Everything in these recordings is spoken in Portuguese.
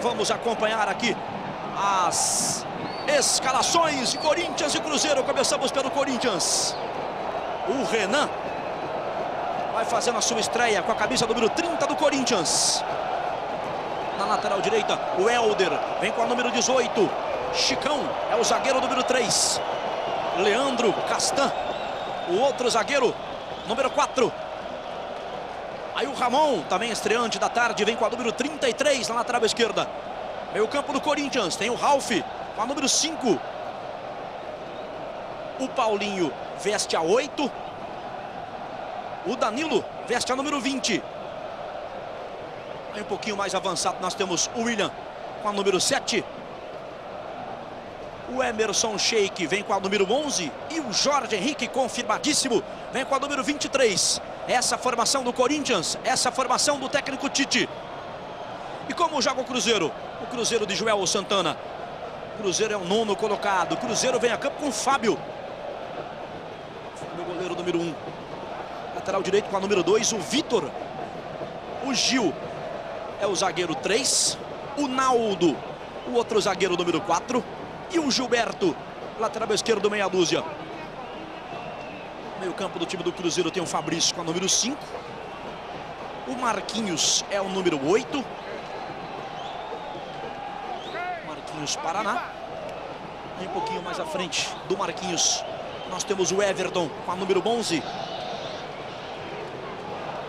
vamos acompanhar aqui as escalações de Corinthians e Cruzeiro. Começamos pelo Corinthians. O Renan vai fazendo a sua estreia com a camisa número 30 do Corinthians. Na lateral direita, o Welder vem com a número 18. Chicão é o zagueiro número 3. Leandro Castán, o outro zagueiro, número 4. Aí o Ramon, também estreante da tarde, vem com a número 33 na lateral esquerda. Meio campo do Corinthians, tem o Ralf com a número 5. O Paulinho veste a 8. O Danilo veste a número 20. Aí um pouquinho mais avançado nós temos o Willian com a número 7. O Emerson Sheik vem com a número 11. E o Jorge Henrique, confirmadíssimo, vem com a número 23. Essa formação do Corinthians, essa formação do técnico Tite. E como joga o Cruzeiro? O Cruzeiro de Joel Santana. O Cruzeiro é o 9º colocado. O Cruzeiro vem a campo com o Fábio. O goleiro número 1. Lateral direito com a número 2, o Vitor. O Gil é o zagueiro 3. O Naldo, o outro zagueiro número 4. E o Gilberto, lateral esquerdo, meia dúzia. Meio campo do time do Cruzeiro tem o Fabrício com a número 5. O Marquinhos é o número 8. Marquinhos Paraná. E um pouquinho mais à frente do Marquinhos, nós temos o Everton com a número 11.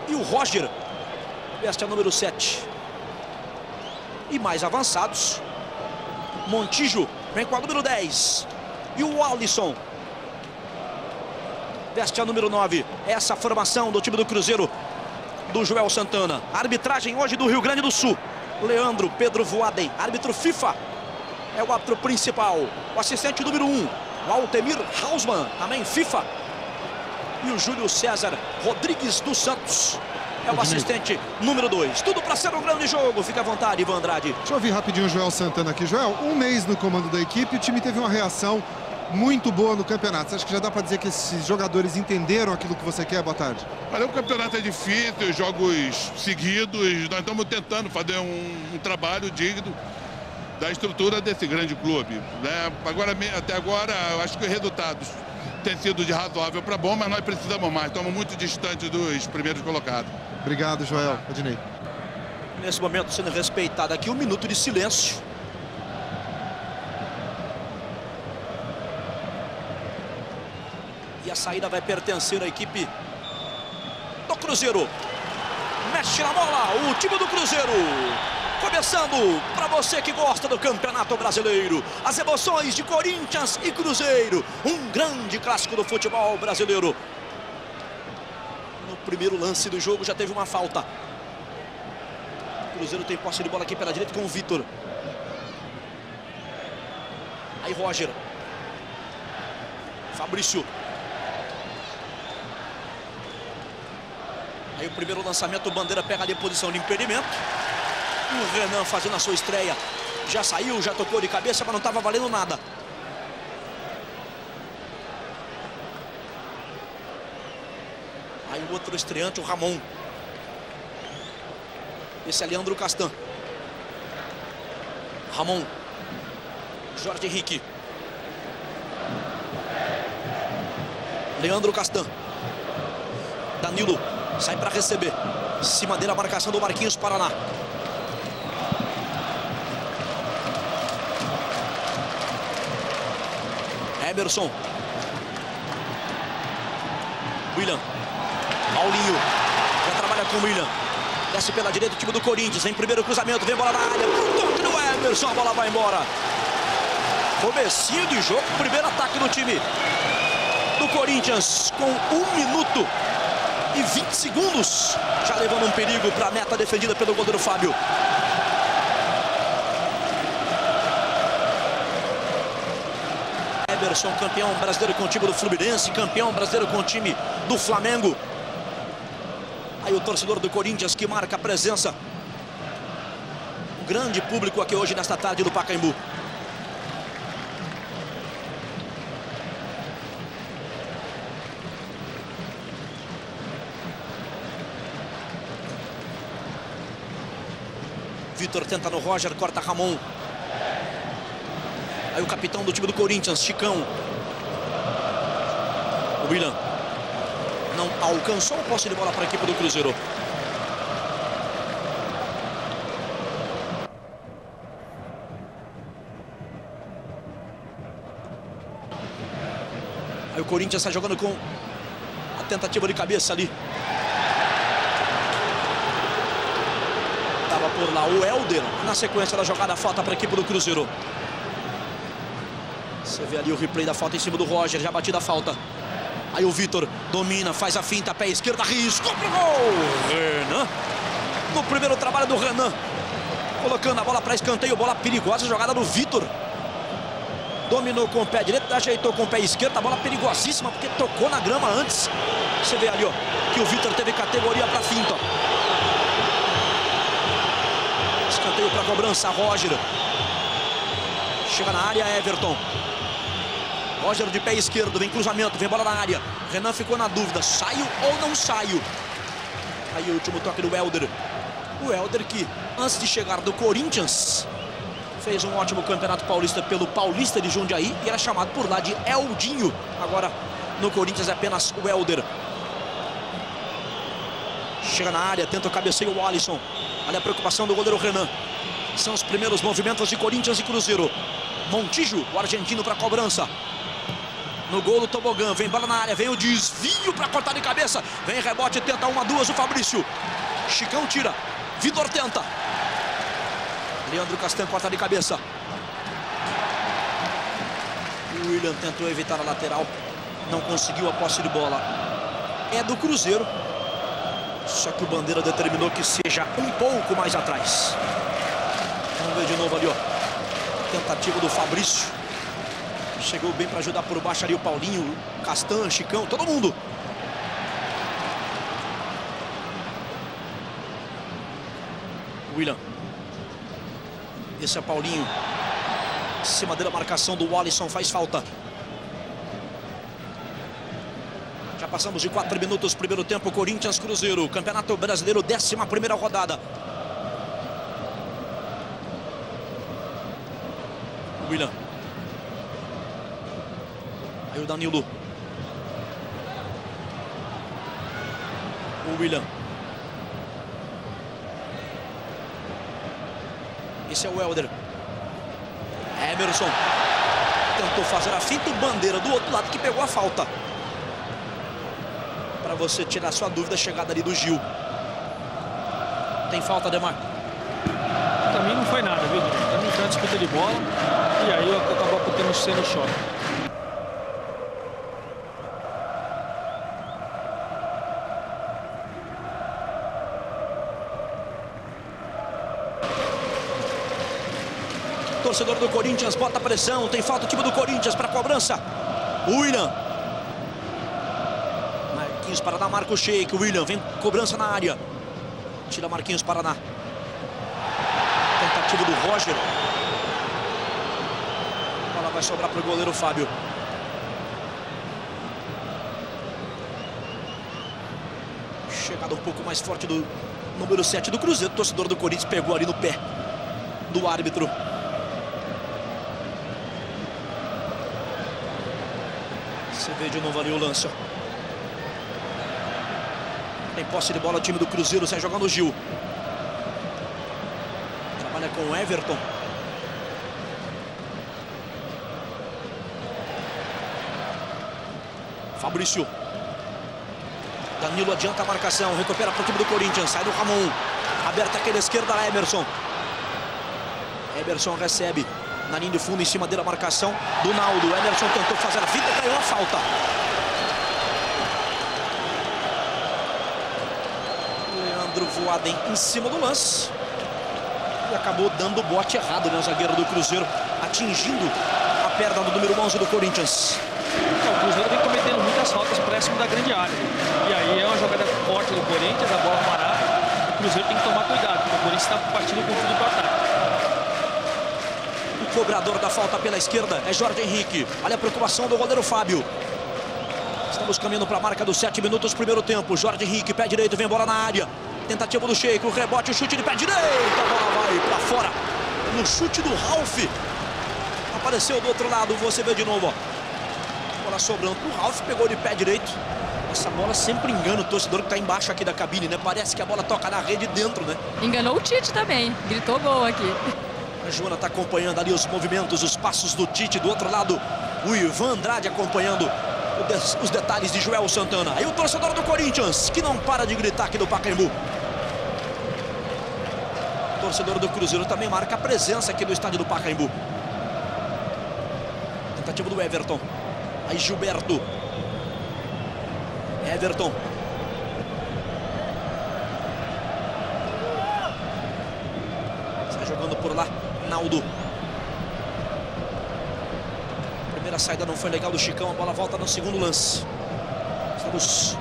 E o Roger veste a número 7. E mais avançados, Montijo vem com a número 10. E o Wallyson veste a número 9. Essa formação do time do Cruzeiro, do Joel Santana. Arbitragem hoje do Rio Grande do Sul. Leandro Pedro Voaden, árbitro FIFA, é o árbitro principal. O assistente número 1, o Altemir Hausmann, também FIFA. E o Júlio César Rodrigues dos Santos é o assistente número 2. Tudo para ser um grande jogo. Fica à vontade, Ivan Andrade. Deixa eu ouvir rapidinho o Joel Santana aqui. Joel, um mês no comando da equipe, o time teve uma reação muito boa no campeonato. Acho que já dá para dizer que esses jogadores entenderam aquilo que você quer? Boa tarde. Olha, o campeonato é difícil, jogos seguidos. Nós estamos tentando fazer um trabalho digno da estrutura desse grande clube, né? Agora, até agora, eu acho que os resultados têm sido de razoável para bom, mas nós precisamos mais. Estamos muito distantes dos primeiros colocados. Obrigado, Joel. Adinei. Nesse momento, sendo respeitado aqui, um minuto de silêncio. E a saída vai pertencer à equipe do Cruzeiro. Mexe na bola o time do Cruzeiro. Começando, para você que gosta do Campeonato Brasileiro, as emoções de Corinthians e Cruzeiro. Um grande clássico do futebol brasileiro. No primeiro lance do jogo já teve uma falta. O Cruzeiro tem posse de bola aqui pela direita com o Vitor. Aí Roger. Fabrício. Aí o primeiro lançamento, o Bandeira pega ali a posição de impedimento. O Renan fazendo a sua estreia. Já saiu, já tocou de cabeça, mas não estava valendo nada. Aí o outro estreante, o Ramon. Esse é Leandro Castán. Ramon. Jorge Henrique. Leandro Castán. Danilo. Sai para receber. Em cima dele a marcação do Marquinhos Paraná. Emerson. Willian. Paulinho. Já trabalha com o Willian. Desce pela direita o time do Corinthians. Vem primeiro cruzamento. Vem bola na área. Toque do Emerson. A bola vai embora. Comecinho do jogo. Primeiro ataque do time do Corinthians. Com 1 minuto e 20 segundos, já levando um perigo para a meta defendida pelo goleiro Fábio. Everton, campeão brasileiro com o time do Fluminense, campeão brasileiro com o time do Flamengo. Aí o torcedor do Corinthians que marca a presença. Um grande público aqui hoje nesta tarde do Pacaembu. Vitor tenta no Roger, corta Ramon. Aí o capitão do time do Corinthians, Chicão. O Willian não alcançou o posse de bola para a equipe do Cruzeiro. Aí o Corinthians está jogando com a tentativa de cabeça ali. Estava por lá o Welder. Na sequência da jogada, falta para a equipe do Cruzeiro. Você vê ali o replay da falta em cima do Roger. Já batida a falta. Aí o Vitor domina, faz a finta, pé esquerdo, arriscou pro gol. Renan. No primeiro trabalho do Renan. Colocando a bola para escanteio. Bola perigosa, jogada do Vitor. Dominou com o pé direito, ajeitou com o pé esquerdo. A bola perigosíssima, porque tocou na grama antes. Você vê ali, ó, que o Vitor teve categoria para finta. Escanteio para cobrança, Roger. Chega na área, Everton. Roger de pé esquerdo, vem cruzamento, vem bola na área. Renan ficou na dúvida, saio ou não saio? Aí o último toque do Welder. O Welder que, antes de chegar do Corinthians, fez um ótimo campeonato paulista pelo Paulista de Jundiaí e era chamado por lá de Eldinho. Agora no Corinthians é apenas o Welder. Chega na área, tenta o cabeceio o Wallyson. Olha a preocupação do goleiro Renan. São os primeiros movimentos de Corinthians e Cruzeiro. Montijo, o argentino, para cobrança. No gol do tobogã, vem bola na área, vem o desvio para cortar de cabeça. Vem rebote, tenta uma, duas, o Fabrício. Chicão tira, Vitor tenta. Leandro Castán corta de cabeça. O Willian tentou evitar a lateral. Não conseguiu a posse de bola. É do Cruzeiro. Só que o Bandeira determinou que seja um pouco mais atrás. Vamos ver de novo ali, ó. Tentativa do Fabrício. Chegou bem para ajudar por baixo ali o Paulinho, Castán, Chicão, todo mundo. Willian. Esse é Paulinho. Em cima dele a marcação do Wallyson, faz falta. Já passamos de 4 minutos, primeiro tempo, Corinthians, Cruzeiro. Campeonato Brasileiro, 11ª rodada. Willian. Aí o Danilo. O Willian. Esse é o Welder. Emerson tentou fazer a finta, o Bandeira do outro lado que pegou a falta. Para você tirar sua dúvida, a chegada ali do Gil. Tem falta, Demar? Para mim não foi nada, viu? Para mim foi uma disputa de bola e aí acabou tendo ser no choque. Torcedor do Corinthians bota pressão, tem falta o time do Corinthians para cobrança. Willian. Marquinhos Paraná marca o shake. Willian vem cobrança na área. Tira Marquinhos Paraná. Tentativa do Roger. A bola vai sobrar para o goleiro Fábio. Chegada um pouco mais forte do número 7 do Cruzeiro. O torcedor do Corinthians pegou ali no pé do árbitro. Você vê de novo ali o lance. Tem posse de bola o time do Cruzeiro, sai jogando o Gil. Trabalha com o Everton. Fabrício. Danilo adianta a marcação, recupera para o time do Corinthians, sai do Ramon. Aberta aquela esquerda, Emerson. Emerson recebe. Na linha de fundo, em cima dele a marcação do Naldo. Emerson tentou fazer a finta, caiu a falta. Leandro Voaden em cima do lance. E acabou dando o bote errado, né? O zagueiro do Cruzeiro atingindo a perna do número 11 do Corinthians. Então, o Cruzeiro vem cometendo muitas faltas próximo da grande área. E aí é uma jogada forte do Corinthians, a bola parada. O Cruzeiro tem que tomar cuidado, porque o Corinthians está partindo com tudo para ataque. Cobrador da falta pela esquerda é Jorge Henrique. Olha a preocupação do goleiro Fábio. Estamos caminhando para a marca dos 7 minutos, primeiro tempo. Jorge Henrique, pé direito, vem bola na área. Tentativa do Sheik, o rebote, o chute de pé direito. A bola vai para fora. No chute do Ralf. Apareceu do outro lado, você vê de novo, ó. Bola sobrando pro Ralf, pegou de pé direito. Essa bola sempre engana o torcedor que está embaixo aqui da cabine, né? Parece que a bola toca na rede dentro, né? Enganou o Tite também, gritou gol aqui. A Joana está acompanhando ali os movimentos, os passos do Tite. Do outro lado, o Ivan Andrade acompanhando os detalhes de Joel Santana. Aí o torcedor do Corinthians, que não para de gritar aqui do Pacaembu. O torcedor do Cruzeiro também marca a presença aqui do estádio do Pacaembu. Tentativa do Everton. Aí Gilberto. Everton. Sai jogando por lá Naldo. Primeira saída não foi legal do Chicão. A bola volta no segundo lance. Estamos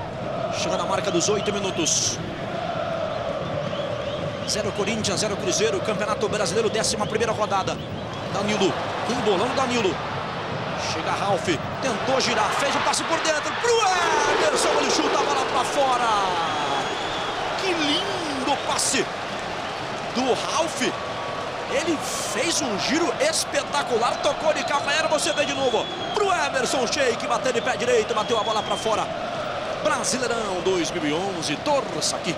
chegando à marca dos 8 minutos. 0 Corinthians, 0 Cruzeiro. Campeonato Brasileiro, 11ª rodada. Danilo. Embolando Danilo. Chega Ralf, tentou girar, fez o passe por dentro pro Emerson, ele chuta a bola pra fora. Que lindo passe do Ralf. Ele fez um giro espetacular, tocou de calcanhar, você vê de novo. Pro Emerson, Sheik, bateu de pé direito, bateu a bola pra fora. Brasileirão 2011, torça aqui.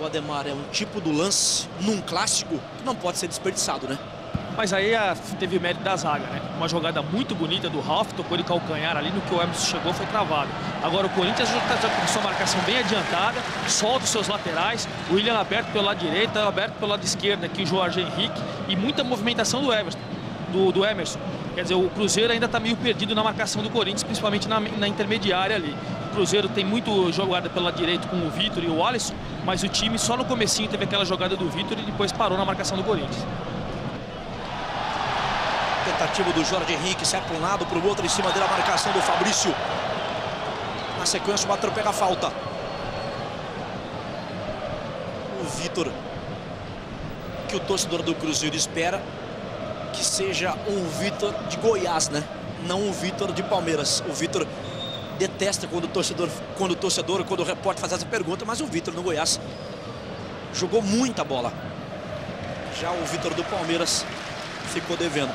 O Ademar, é um tipo do lance num clássico que não pode ser desperdiçado, né? Mas aí teve mérito da zaga, né? Uma jogada muito bonita do Ralf, tocou de calcanhar ali, no que o Emerson chegou foi travado. Agora o Corinthians já começou a marcação bem adiantada, solta os seus laterais, o Willian aberto pelo lado direito, aberto pelo lado esquerdo aqui o Jorge Henrique, e muita movimentação do Everton, do Emerson. Quer dizer, o Cruzeiro ainda está meio perdido na marcação do Corinthians, principalmente na intermediária ali. O Cruzeiro tem muito jogada pelo lado direito com o Vitor e o Wallyson, mas o time só no comecinho teve aquela jogada do Vitor e depois parou na marcação do Corinthians. Tentativa do Jorge Henrique, sai para um lado, para o outro, em cima dele a marcação do Fabrício. Na sequência o Batrão pega a falta. O Vitor, que o torcedor do Cruzeiro espera que seja um Vitor de Goiás, né? Não um Vitor de Palmeiras. O Vitor detesta quando o repórter faz essa pergunta, mas o Vitor no Goiás jogou muita bola. Já o Vitor do Palmeiras ficou devendo.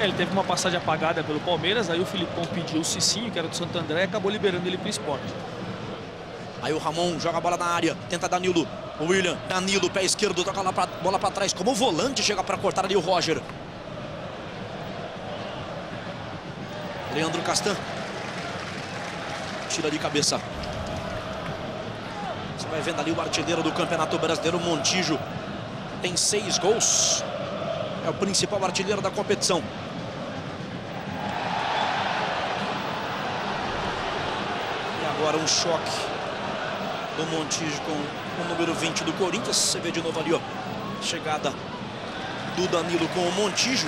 Ele teve uma passagem apagada pelo Palmeiras, aí o Filipão pediu o Cicinho, que era do Santo André, e acabou liberando ele para o Sport. Aí o Ramon joga a bola na área, tenta Danilo, o Willian, Danilo, pé esquerdo, toca a bola para trás, como o volante chega para cortar ali o Roger. Leandro Castán tira de cabeça. Você vai vendo ali o artilheiro do Campeonato Brasileiro, Montijo, tem 6 gols. É o principal artilheiro da competição. E agora um choque do Montijo com o número 20 do Corinthians. Você vê de novo ali, ó. Chegada do Danilo com o Montijo.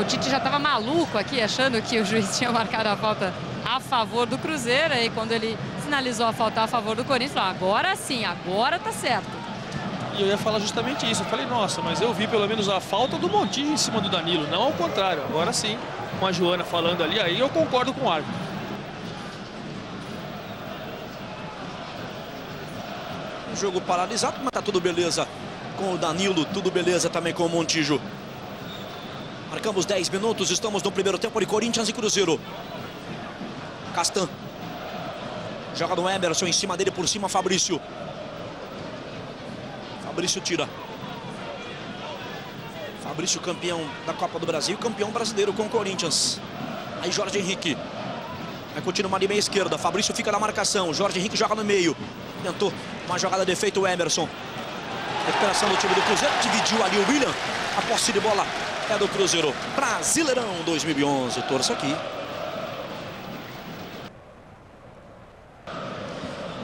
O Tite já estava maluco aqui, achando que o juiz tinha marcado a falta a favor do Cruzeiro. E quando ele sinalizou a falta a favor do Corinthians, falou, agora sim, agora tá certo. E eu ia falar justamente isso. Eu falei, nossa, mas eu vi pelo menos a falta do Montijo em cima do Danilo. Não ao contrário. Agora sim, com a Joana falando ali, aí eu concordo com o árbitro. Um jogo paralisado, mas tá tudo beleza com o Danilo. Tudo beleza também com o Montijo. Marcamos 10 minutos. Estamos no primeiro tempo de Corinthians e Cruzeiro. Castán. Joga no Emerson. Em cima dele, por cima, Fabrício. Fabrício tira. Fabrício, campeão da Copa do Brasil, campeão brasileiro com o Corinthians. Aí Jorge Henrique vai continuar de meia esquerda. Fabrício fica na marcação. Jorge Henrique joga no meio. Tentou uma jogada de efeito o Emerson. Recuperação do time do Cruzeiro. Dividiu ali o Willian. A posse de bola é do Cruzeiro. Brasileirão 2011. Torça aqui.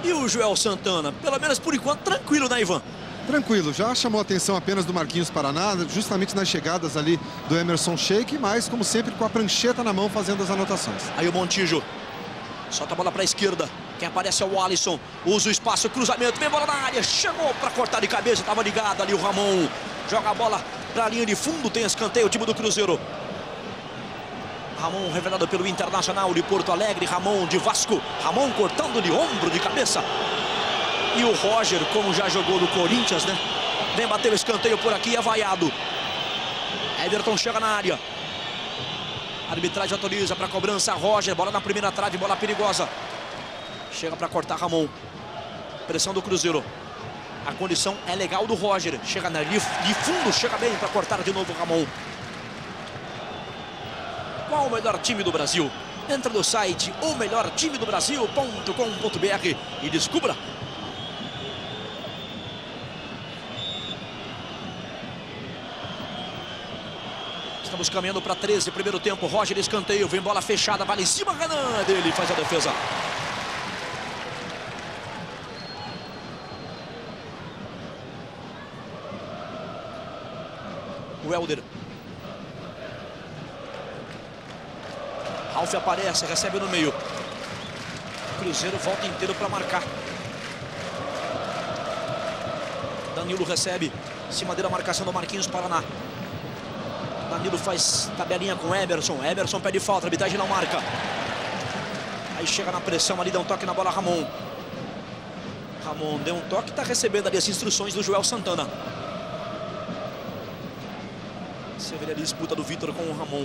E o Joel Santana, pelo menos por enquanto, tranquilo, né, Ivan? Tranquilo, já chamou a atenção apenas do Marquinhos Paraná, justamente nas chegadas ali do Emerson Sheik, mas como sempre com a prancheta na mão fazendo as anotações. Aí o Montijo solta a bola para a esquerda, quem aparece é o Wallyson, usa o espaço, cruzamento, vem bola na área, chegou para cortar de cabeça, estava ligado ali o Ramon, joga a bola para a linha de fundo, tem escanteio, o time do Cruzeiro. Ramon revelado pelo Internacional de Porto Alegre, Ramon de Vasco, Ramon cortando de ombro, de cabeça. E o Roger, como já jogou no Corinthians, né? Vem bater o escanteio por aqui, é vaiado. Everton chega na área. Arbitragem autoriza para cobrança, Roger, bola na primeira trave, bola perigosa. Chega para cortar Ramon. Pressão do Cruzeiro. A condição é legal do Roger. Chega na linha de fundo, chega bem para cortar de novo Ramon. Qual o melhor time do Brasil? Entra no site omelhortimedobrasil.com.br e descubra. Estamos caminhando para 13, primeiro tempo. Roger, escanteio, vem bola fechada, vai em cima, Renan, dele, faz a defesa. Welder. Ralf aparece, recebe no meio. Cruzeiro volta inteiro para marcar. Danilo recebe, em cima dele a marcação do Marquinhos Paraná. Danilo faz tabelinha com Emerson. Emerson pede falta, a arbitragem não marca. Aí chega na pressão ali, dá um toque na bola Ramon. Ramon deu um toque, está recebendo ali as instruções do Joel Santana. Você vê ali a disputa do Vitor com o Ramon.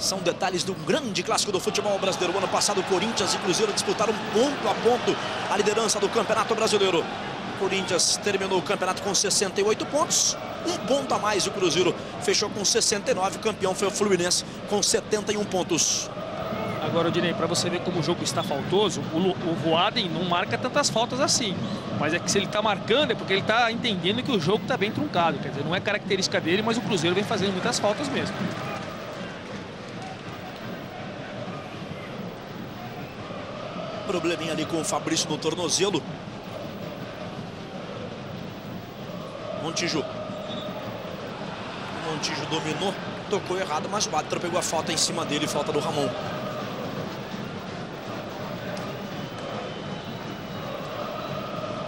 São detalhes do grande clássico do futebol brasileiro. O ano passado, Corinthians e Cruzeiro disputaram ponto a ponto a liderança do Campeonato Brasileiro. O Corinthians terminou o campeonato com 68 pontos. Um ponto a mais o Cruzeiro. Fechou com 69, o campeão foi o Fluminense com 71 pontos. Agora, Odinei, para você ver como o jogo está faltoso, o Willian não marca tantas faltas assim. Mas é que se ele está marcando é porque ele está entendendo que o jogo está bem truncado. Quer dizer, não é característica dele, mas o Cruzeiro vem fazendo muitas faltas mesmo. Probleminha ali com o Fabrício no tornozelo. Montijo dominou, tocou errado, mas Vitor pegou a falta em cima dele, falta do Ramon.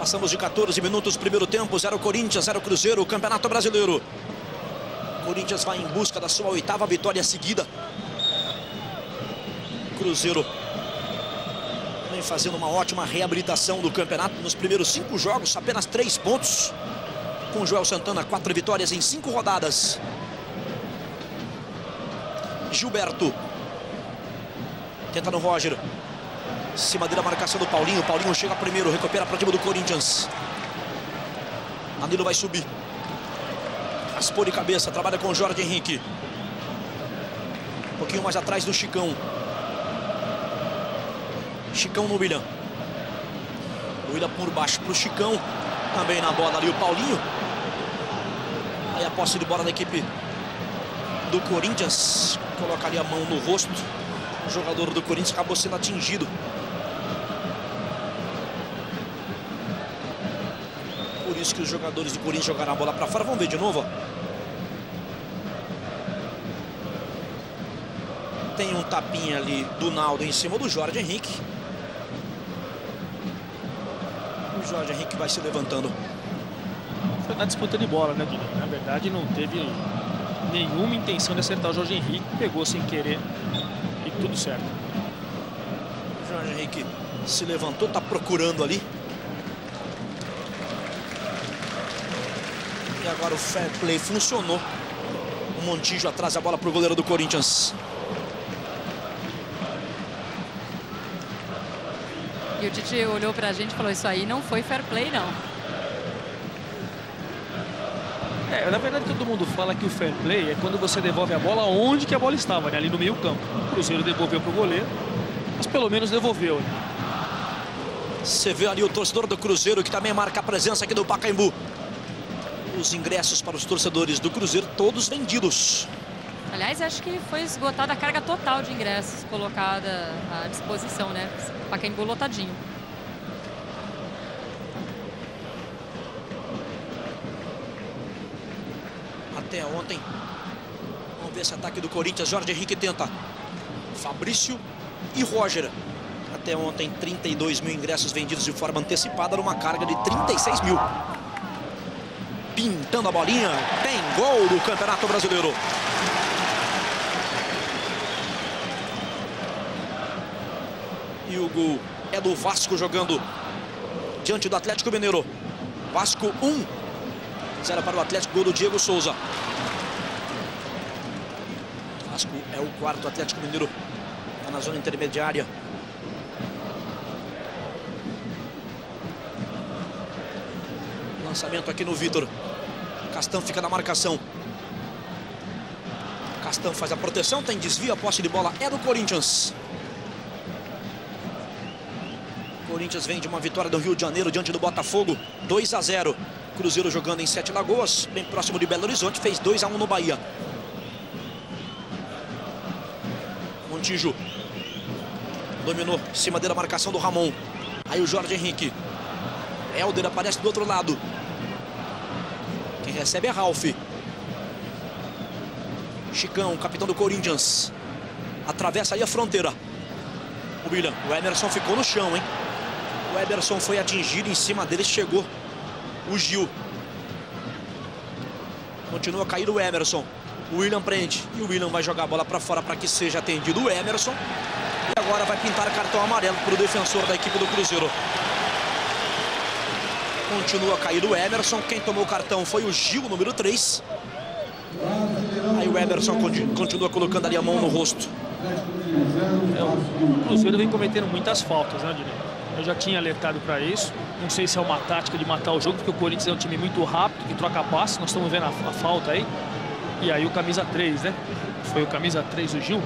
Passamos de 14 minutos, primeiro tempo, 0 Corinthians, 0 Cruzeiro, Campeonato Brasileiro. Corinthians vai em busca da sua 8ª vitória seguida. Cruzeiro vem fazendo uma ótima reabilitação do campeonato. Nos primeiros 5 jogos, apenas 3 pontos. Com Joel Santana, 4 vitórias em 5 rodadas. Gilberto tenta no Roger. Em cima dele a marcação do Paulinho. Paulinho chega primeiro, recupera para o time do Corinthians. Danilo vai subir. Raspou de cabeça, trabalha com o Jorge Henrique. Um pouquinho mais atrás do Chicão. Chicão no Willian. Willian por baixo para o Chicão. Também na bola ali o Paulinho. Aí a posse de bola da equipe do Corinthians. Coloca ali a mão no rosto. O jogador do Corinthians acabou sendo atingido. Por isso que os jogadores do Corinthians jogaram a bola para fora. Vamos ver de novo. Tem um tapinha ali do Naldo em cima do Jorge Henrique. O Jorge Henrique vai se levantando. Foi na disputa de bola, né, Guilherme? Na verdade, não teve nenhuma intenção de acertar o Jorge Henrique. Pegou sem querer e tudo certo. O Jorge Henrique se levantou, tá procurando ali. E agora o fair play funcionou. O Montijo atrasa a bola pro goleiro do Corinthians. E o Tite olhou pra gente e falou, isso aí não foi fair play, não. É, na verdade todo mundo fala que o fair play é quando você devolve a bola onde que a bola estava, né? Ali no meio campo. O Cruzeiro devolveu pro goleiro, mas pelo menos devolveu, né? Você vê ali o torcedor do Cruzeiro, que também marca a presença aqui do Pacaembu. Os ingressos para os torcedores do Cruzeiro, todos vendidos. Aliás, acho que foi esgotada a carga total de ingressos colocada à disposição, né? Pacaembu lotadinho. Até ontem. Vamos ver esse ataque do Corinthians. Jorge Henrique tenta. Fabrício e Roger. Até ontem, 32 mil ingressos vendidos de forma antecipada, numa carga de 36 mil. pintando a bolinha. Tem gol do Campeonato Brasileiro. E o gol é do Vasco jogando diante do Atlético Mineiro. Vasco 1-0 para o Atlético, gol do Diego Souza. Vasco é o quarto, Atlético Mineiro está na zona intermediária. Lançamento aqui no Vitor. Castán fica na marcação. Castán faz a proteção, tem desvio, a posse de bola é do Corinthians. O Corinthians vem de uma vitória do Rio de Janeiro diante do Botafogo, 2-0. Cruzeiro jogando em Sete Lagoas, bem próximo de Belo Horizonte, fez 2-1 no Bahia. Montijo dominou em cima dele a marcação do Ramon. Aí o Jorge Henrique. Welder aparece do outro lado. Quem recebe é Ralf. Chicão, capitão do Corinthians. Atravessa aí a fronteira. O Willian, o Emerson ficou no chão, hein? O Emerson foi atingido, em cima dele chegou o Gil. Continua a cair o Emerson. O Willian prende e o Willian vai jogar a bola para fora para que seja atendido o Emerson. E agora vai pintar cartão amarelo para o defensor da equipe do Cruzeiro. Continua a cair o Emerson. Quem tomou o cartão foi o Gil, número 3. Aí o Emerson continua colocando ali a mão no rosto. O Cruzeiro vem cometendo muitas faltas, né, Direito? Eu já tinha alertado para isso. Não sei se é uma tática de matar o jogo, porque o Corinthians é um time muito rápido, que troca passe. Nós estamos vendo a falta aí. E aí o camisa 3, né? Foi o camisa 3, o Gil,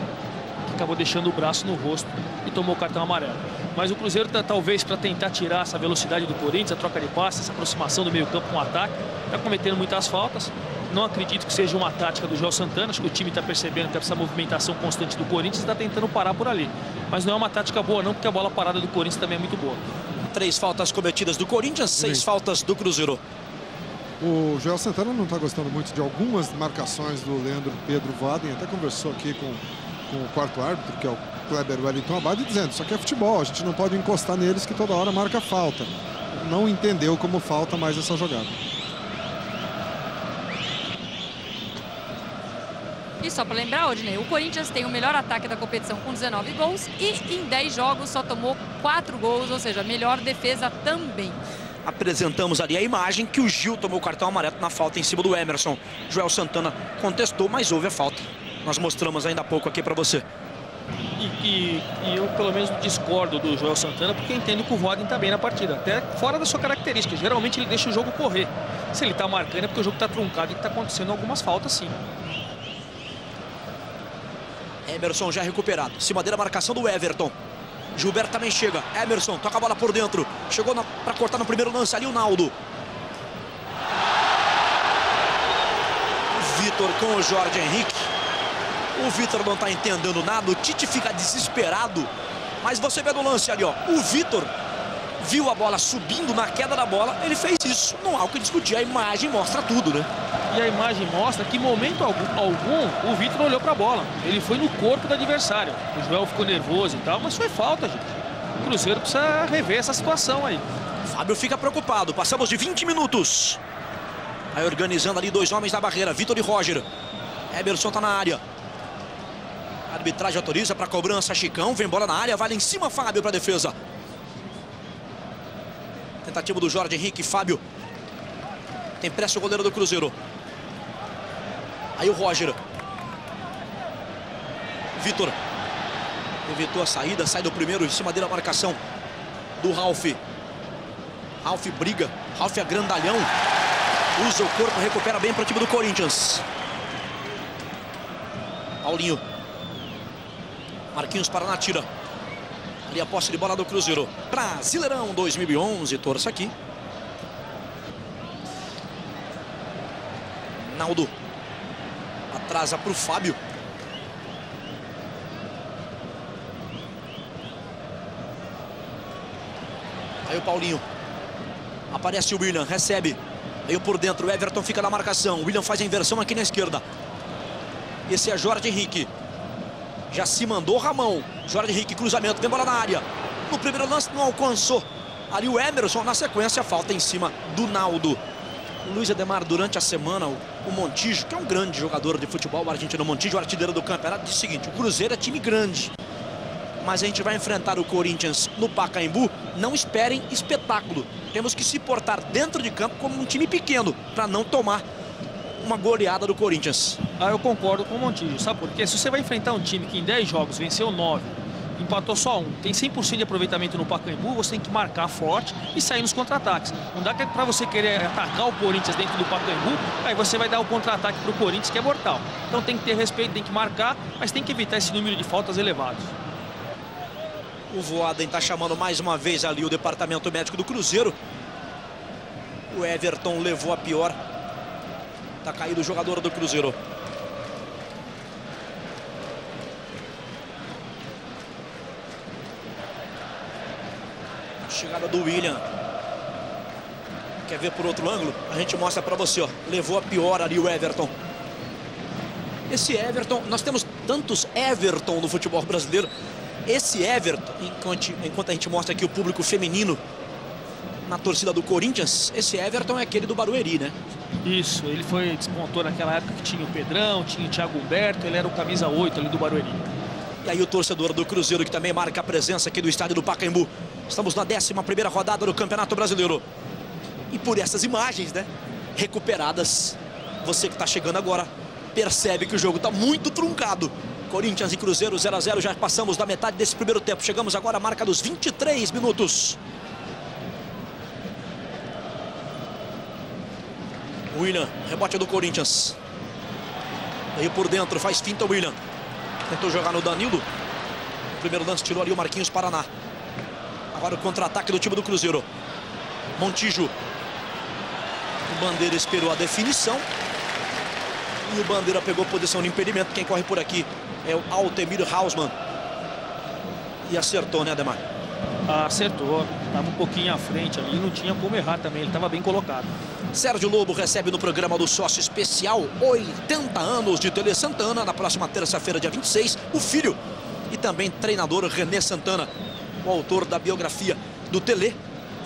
que acabou deixando o braço no rosto e tomou o cartão amarelo. Mas o Cruzeiro, talvez, para tentar tirar essa velocidade do Corinthians, a troca de passe, essa aproximação do meio campo com o ataque, está cometendo muitas faltas. Não acredito que seja uma tática do Joel Santana. Acho que o time está percebendo que essa movimentação constante do Corinthians está tentando parar por ali. Mas não é uma tática boa não, porque a bola parada do Corinthians também é muito boa. 3 faltas cometidas do Corinthians, 6 faltas do Cruzeiro. O Joel Santana não está gostando muito de algumas marcações do Leandro Pedro Vaden. Até conversou aqui com o quarto árbitro, que é o Kleber Wellington Abad, dizendo: isso aqui é futebol, a gente não pode encostar neles que toda hora marca falta. Não entendeu como falta mais essa jogada. E só para lembrar, Odinei, o Corinthians tem o melhor ataque da competição com 19 gols e em 10 jogos só tomou 4 gols, ou seja, melhor defesa também. Apresentamos ali a imagem que o Gil tomou o cartão amarelo na falta em cima do Emerson. Joel Santana contestou, mas houve a falta. Nós mostramos ainda há pouco aqui para você. E eu, pelo menos, discordo do Joel Santana, porque entendo que o Vaden está bem na partida, até fora da sua característica. Geralmente ele deixa o jogo correr. Se ele está marcando é porque o jogo está truncado e está acontecendo algumas faltas, sim. Emerson já recuperado, em cima dele a marcação do Everton. Gilberto também chega. Emerson toca a bola por dentro. Chegou para cortar no primeiro lance ali o Naldo. O Vitor com o Jorge Henrique. O Vitor não está entendendo nada. O Tite fica desesperado. Mas você vê no lance ali, ó. O Vitor viu a bola subindo na queda da bola. Ele fez isso. Não há o que discutir. A imagem mostra tudo, né? E a imagem mostra que, em momento algum, o Vitor olhou para a bola. Ele foi no corpo do adversário. O Joel ficou nervoso e tal, mas foi falta, gente. O Cruzeiro precisa rever essa situação aí. Fábio fica preocupado. Passamos de 20 minutos. Aí organizando ali 2 homens na barreira, Vitor e Roger. Emerson está na área. A arbitragem autoriza para cobrança. Chicão vem bola na área, vai lá em cima Fábio para a defesa. Tentativa do Jorge Henrique, Fábio. Tem pressa o goleiro do Cruzeiro. Aí o Roger. Vitor. Evitou a saída, sai do primeiro, em cima dele a marcação do Ralf. Ralf briga, Ralf é grandalhão. Usa o corpo, recupera bem para o time do Corinthians. Paulinho. Marquinhos Paraná tira. Ali a posse de bola do Cruzeiro. Brasileirão 2011, torça aqui. Naldo. Atrasa para o Fábio. Aí o Paulinho. Aparece o Willian, recebe. Aí por dentro, o Everton fica na marcação. O Willian faz a inversão aqui na esquerda. Esse é Jorge Henrique. Já se mandou Ramon. Jorge Henrique, cruzamento, vem bola na área. No primeiro lance não alcançou. Ali o Emerson, na sequência, falta em cima do Naldo. Luiz Ademar durante a semana, o Montijo, que é um grande jogador de futebol, o argentino Montijo, artilheiro do campeonato, disse o seguinte: o Cruzeiro é time grande, mas a gente vai enfrentar o Corinthians no Pacaembu, não esperem espetáculo. Temos que se portar dentro de campo como um time pequeno, para não tomar uma goleada do Corinthians. Ah, eu concordo com o Montijo, sabe por quê? Se você vai enfrentar um time que em 10 jogos venceu 9, empatou só 1, tem 100% de aproveitamento no Pacaembu, você tem que marcar forte e sair nos contra-ataques. Não dá pra você querer atacar o Corinthians dentro do Pacaembu, aí você vai dar o contra-ataque pro Corinthians, que é mortal. Então tem que ter respeito, tem que marcar, mas tem que evitar esse número de faltas elevados. O Voaden tá chamando mais uma vez ali o departamento médico do Cruzeiro. O Everton levou a pior. Tá caído o jogador do Cruzeiro. Chegada do Willian. Quer ver por outro ângulo? A gente mostra pra você, ó. Levou a pior ali o Everton. Esse Everton, nós temos tantos Everton no futebol brasileiro. Esse Everton, enquanto a gente mostra aqui o público feminino na torcida do Corinthians, esse Everton é aquele do Barueri, né? Isso, ele foi, despontou naquela época que tinha o Pedrão, tinha o Thiago Humberto, ele era o camisa 8 ali do Barueri. E aí o torcedor do Cruzeiro, que também marca a presença aqui do estádio do Pacaembu. Estamos na 11ª rodada do Campeonato Brasileiro. E por essas imagens, né, recuperadas, você que está chegando agora percebe que o jogo está muito truncado. Corinthians e Cruzeiro 0 a 0, já passamos da metade desse primeiro tempo. Chegamos agora à marca dos 23 minutos. Willian, rebote do Corinthians. Veio por dentro, faz finta o Willian. Tentou jogar no Danilo. Primeiro lance tirou ali o Marquinhos Paraná. Agora o contra-ataque do time do Cruzeiro. Montijo. O Bandeira esperou a definição. E o Bandeira pegou posição de impedimento. Quem corre por aqui é o Altemir Hausmann. E acertou, né, Ademar? Acertou. Estava um pouquinho à frente ali. Não tinha como errar também. Ele estava bem colocado. Sérgio Lobo recebe no programa do Sócio Especial 80 anos de Tele Santana. Na próxima terça-feira, dia 26, o filho e também treinador René Santana, o autor da biografia do Tele.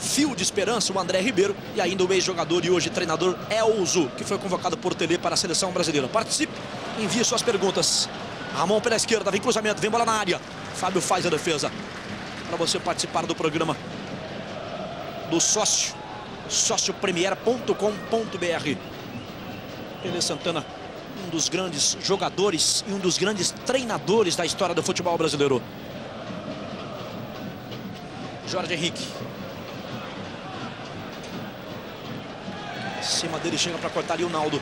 Fio de esperança, o André Ribeiro, e ainda o ex-jogador e hoje treinador Elzo, que foi convocado por Tele para a seleção brasileira. Participe, envie suas perguntas. Ramon pela esquerda, vem cruzamento, vem bola na área. Fábio faz a defesa. Para você participar do programa do Sócio, sociopremier.com.br. Tele Santana, um dos grandes jogadores e um dos grandes treinadores da história do futebol brasileiro. Jorge Henrique. Em cima dele chega para cortar ali o Naldo.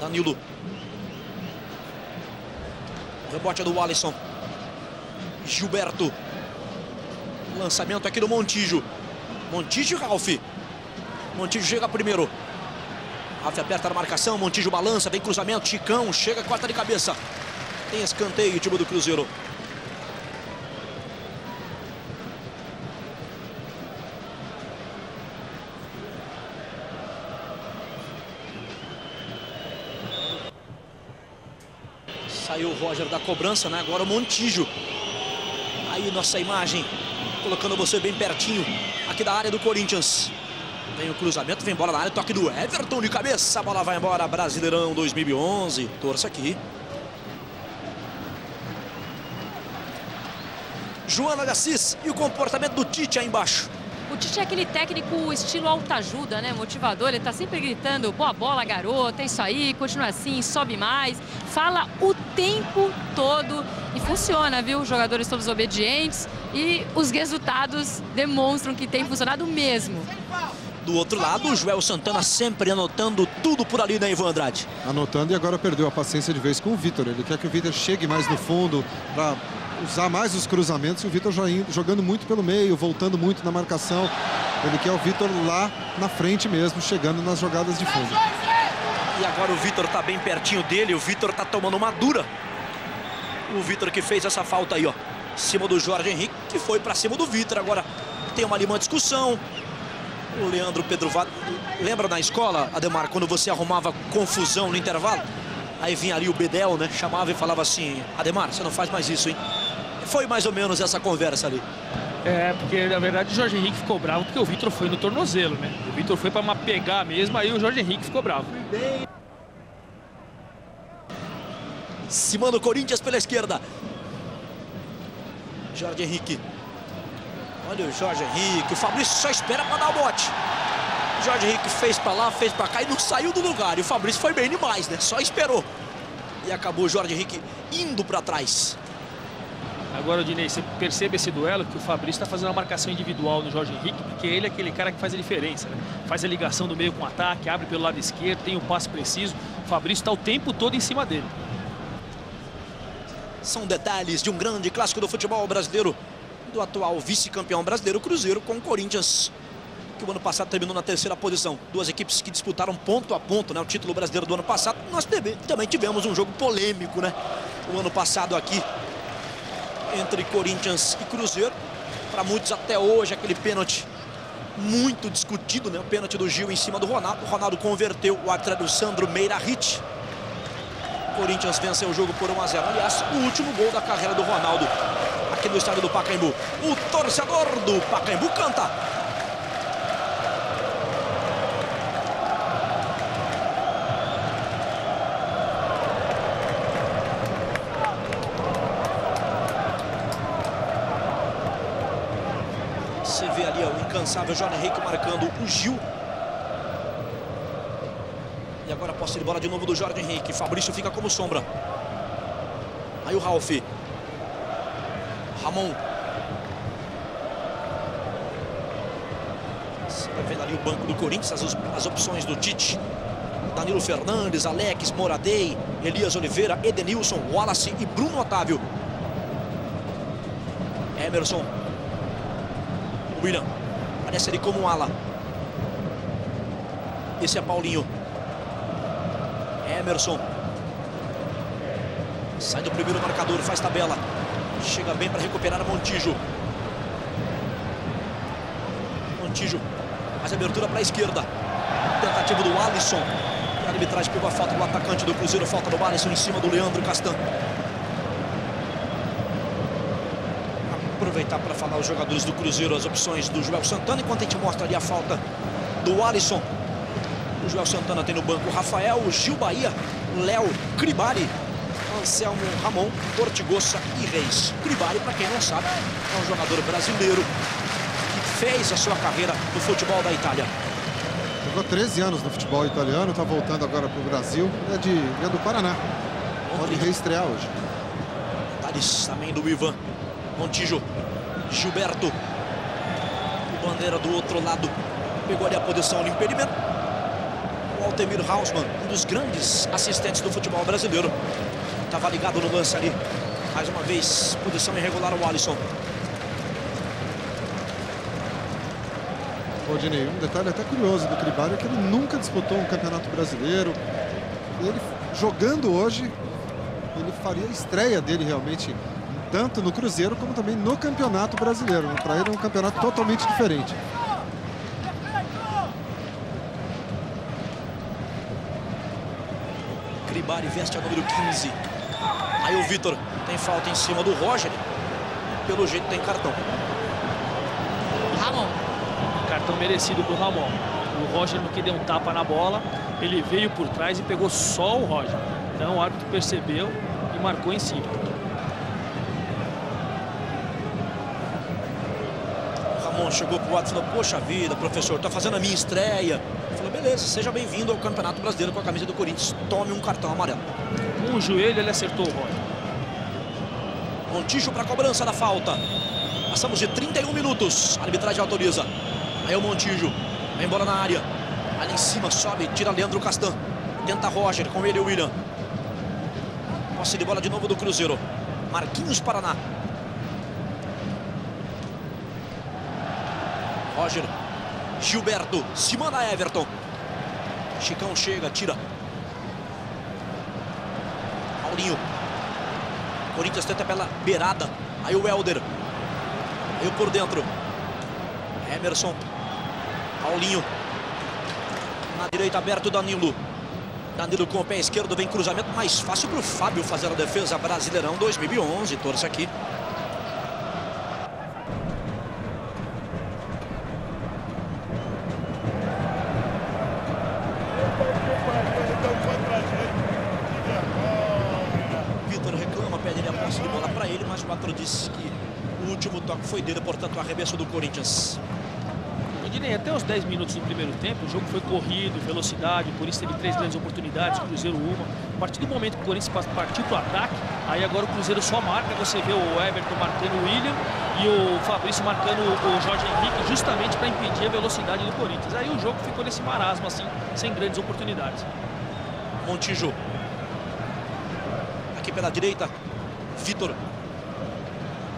Danilo. O rebote é do Wallyson. Gilberto. Lançamento aqui do Montijo. Montijo e Ralf. Montijo chega primeiro. Ralf aperta na marcação, Montijo balança, vem cruzamento, Chicão chega, corta de cabeça. Tem escanteio, time do Cruzeiro. Saiu o Roger da cobrança, né? Agora o Montijo. Aí nossa imagem, colocando você bem pertinho aqui da área do Corinthians. Vem o cruzamento, vem bola na área, toque do Everton de cabeça, a bola vai embora, Brasileirão 2011, torça aqui. Joana de Assis, e o comportamento do Tite aí embaixo? O Tite é aquele técnico estilo autoajuda, né, motivador, ele tá sempre gritando, boa bola, garota, é isso aí, continua assim, sobe mais, fala o tempo todo e funciona, viu, os jogadores todos obedientes e os resultados demonstram que tem funcionado mesmo. Do outro lado, o Joel Santana sempre anotando tudo por ali, né, Ivan Andrade? Anotando, e agora perdeu a paciência de vez com o Vitor. Ele quer que o Vitor chegue mais no fundo para usar mais os cruzamentos. E o Vitor jogando muito pelo meio, voltando muito na marcação. Ele quer o Vitor lá na frente mesmo, chegando nas jogadas de fundo. E agora o Vitor tá bem pertinho dele. O Vitor tá tomando uma dura. O Vitor que fez essa falta aí, ó. Em cima do Jorge Henrique, que foi para cima do Vitor. Agora tem uma ali, uma discussão. O Leandro Pedro Vado, lembra na escola, Ademar, quando você arrumava confusão no intervalo? Aí vinha ali o Bedel, né? Chamava e falava assim: Ademar, você não faz mais isso, hein? Foi mais ou menos essa conversa ali. É, porque na verdade o Jorge Henrique ficou bravo porque o Vitor foi no tornozelo, né? O Vitor foi pra uma pegar mesmo, aí o Jorge Henrique ficou bravo. Cima do Corinthians pela esquerda. Jorge Henrique. Olha o Jorge Henrique. O Fabrício só espera pra dar o bote. O Jorge Henrique fez pra lá, fez pra cá e não saiu do lugar. E o Fabrício foi bem demais, né? Só esperou. E acabou o Jorge Henrique indo pra trás. Agora, Dinei, você percebe esse duelo que o Fabrício está fazendo uma marcação individual no Jorge Henrique, porque ele é aquele cara que faz a diferença, né? Faz a ligação do meio com o ataque, abre pelo lado esquerdo, tem um passe preciso. O Fabrício está o tempo todo em cima dele. São detalhes de um grande clássico do futebol brasileiro, do atual vice-campeão brasileiro, Cruzeiro, com o Corinthians, que o ano passado terminou na terceira posição. Duas equipes que disputaram ponto a ponto, né, o título brasileiro do ano passado. Nós também tivemos um jogo polêmico, né, o ano passado aqui, entre Corinthians e Cruzeiro. Para muitos até hoje, aquele pênalti muito discutido, né? O pênalti do Gil em cima do Ronaldo. O Ronaldo converteu, o árbitro do Sandro Meira Hit. Corinthians venceu o jogo por 1-0. Aliás, o último gol da carreira do Ronaldo aqui no estádio do Pacaembu. O torcedor do Pacaembu canta. Você vê ali, ó, o incansável Jorge Henrique marcando o Gil. E agora posse de bola de novo do Jorge Henrique. Fabrício fica como sombra. Aí o Ralf. Ramon. Você vai vendo ali o banco do Corinthians, as opções do Tite. Danilo Fernandes, Alex, Moradei, Elias Oliveira, Edenílson, Wallyson e Bruno Otávio. Emerson. Willian, parece ali como um ala. Esse é Paulinho. Emerson. Sai do primeiro marcador, faz tabela. Chega bem para recuperar Montijo. Montijo faz abertura para a esquerda. Tentativa do Wallyson. A arbitragem pegou a falta do atacante do Cruzeiro. Falta do Wallyson em cima do Leandro Castán. Aproveitar para falar os jogadores do Cruzeiro, as opções do Joel Santana, enquanto a gente mostra ali a falta do Wallyson. O Joel Santana tem no banco o Rafael, o Gil Bahia, Léo, Cribari, Anselmo, Ramon, Ortigoza e Reis. Cribari, para quem não sabe, é um jogador brasileiro que fez a sua carreira no futebol da Itália. Jogou 13 anos no futebol italiano, está voltando agora para o Brasil, é do Paraná. Pode reestrear hoje. Detalhes também do Ivan. Montijo, Gilberto, o Bandeira do outro lado, pegou ali a posição no impedimento. O Altemir Hausmann, um dos grandes assistentes do futebol brasileiro, estava ligado no lance ali. Mais uma vez, posição irregular o Wallyson. Ô, Dinei, um detalhe até curioso do Cribari é que ele nunca disputou um campeonato brasileiro. Ele, jogando hoje, ele faria a estreia dele realmente, tanto no Cruzeiro como também no Campeonato Brasileiro. Para ele é um campeonato totalmente diferente. Cribari veste a número 15. Aí o Vitor tem falta em cima do Roger. Pelo jeito tem cartão. Ramon. Cartão merecido do Ramon. O Roger, no que deu um tapa na bola, ele veio por trás e pegou só o Roger. Então o árbitro percebeu e marcou em cima. Chegou pro lado e falou: poxa vida, professor, tá fazendo a minha estreia. Eu falei: beleza, seja bem-vindo ao Campeonato Brasileiro com a camisa do Corinthians. Tome um cartão amarelo. Com o joelho ele acertou o Roger. Montijo para cobrança da falta. Passamos de 31 minutos. A arbitragem autoriza. Aí o Montijo vai embora na área. Ali em cima sobe, tira Leandro Castán. Tenta Roger, com ele o Willian. Posse de bola de novo do Cruzeiro. Marquinhos Paraná. Roger, Gilberto, se manda Everton. Chicão chega, tira. Paulinho. Corinthians tenta pela beirada. Aí o Welder. Aí por dentro. Emerson. Paulinho. Na direita aberto Danilo. Danilo com o pé esquerdo, vem cruzamento mais fácil para o Fábio fazer a defesa. Brasileirão 2011, torce aqui. Vitor reclama, pede ele a posse de bola para ele, mas o árbitro disse que o último toque foi dele, portanto o arremesso do Corinthians. Até os 10 minutos do primeiro tempo, o jogo foi corrido, velocidade, por isso teve 3 grandes oportunidades, o Cruzeiro uma. A partir do momento que o Corinthians partiu para o ataque, aí agora o Cruzeiro só marca, você vê o Everton marcando o Willian e o Fabrício marcando o Jorge Henrique, justamente para impedir a velocidade do Corinthians. Aí o jogo ficou nesse marasmo, assim, sem grandes oportunidades. Montijo. Aqui pela direita, Vitor.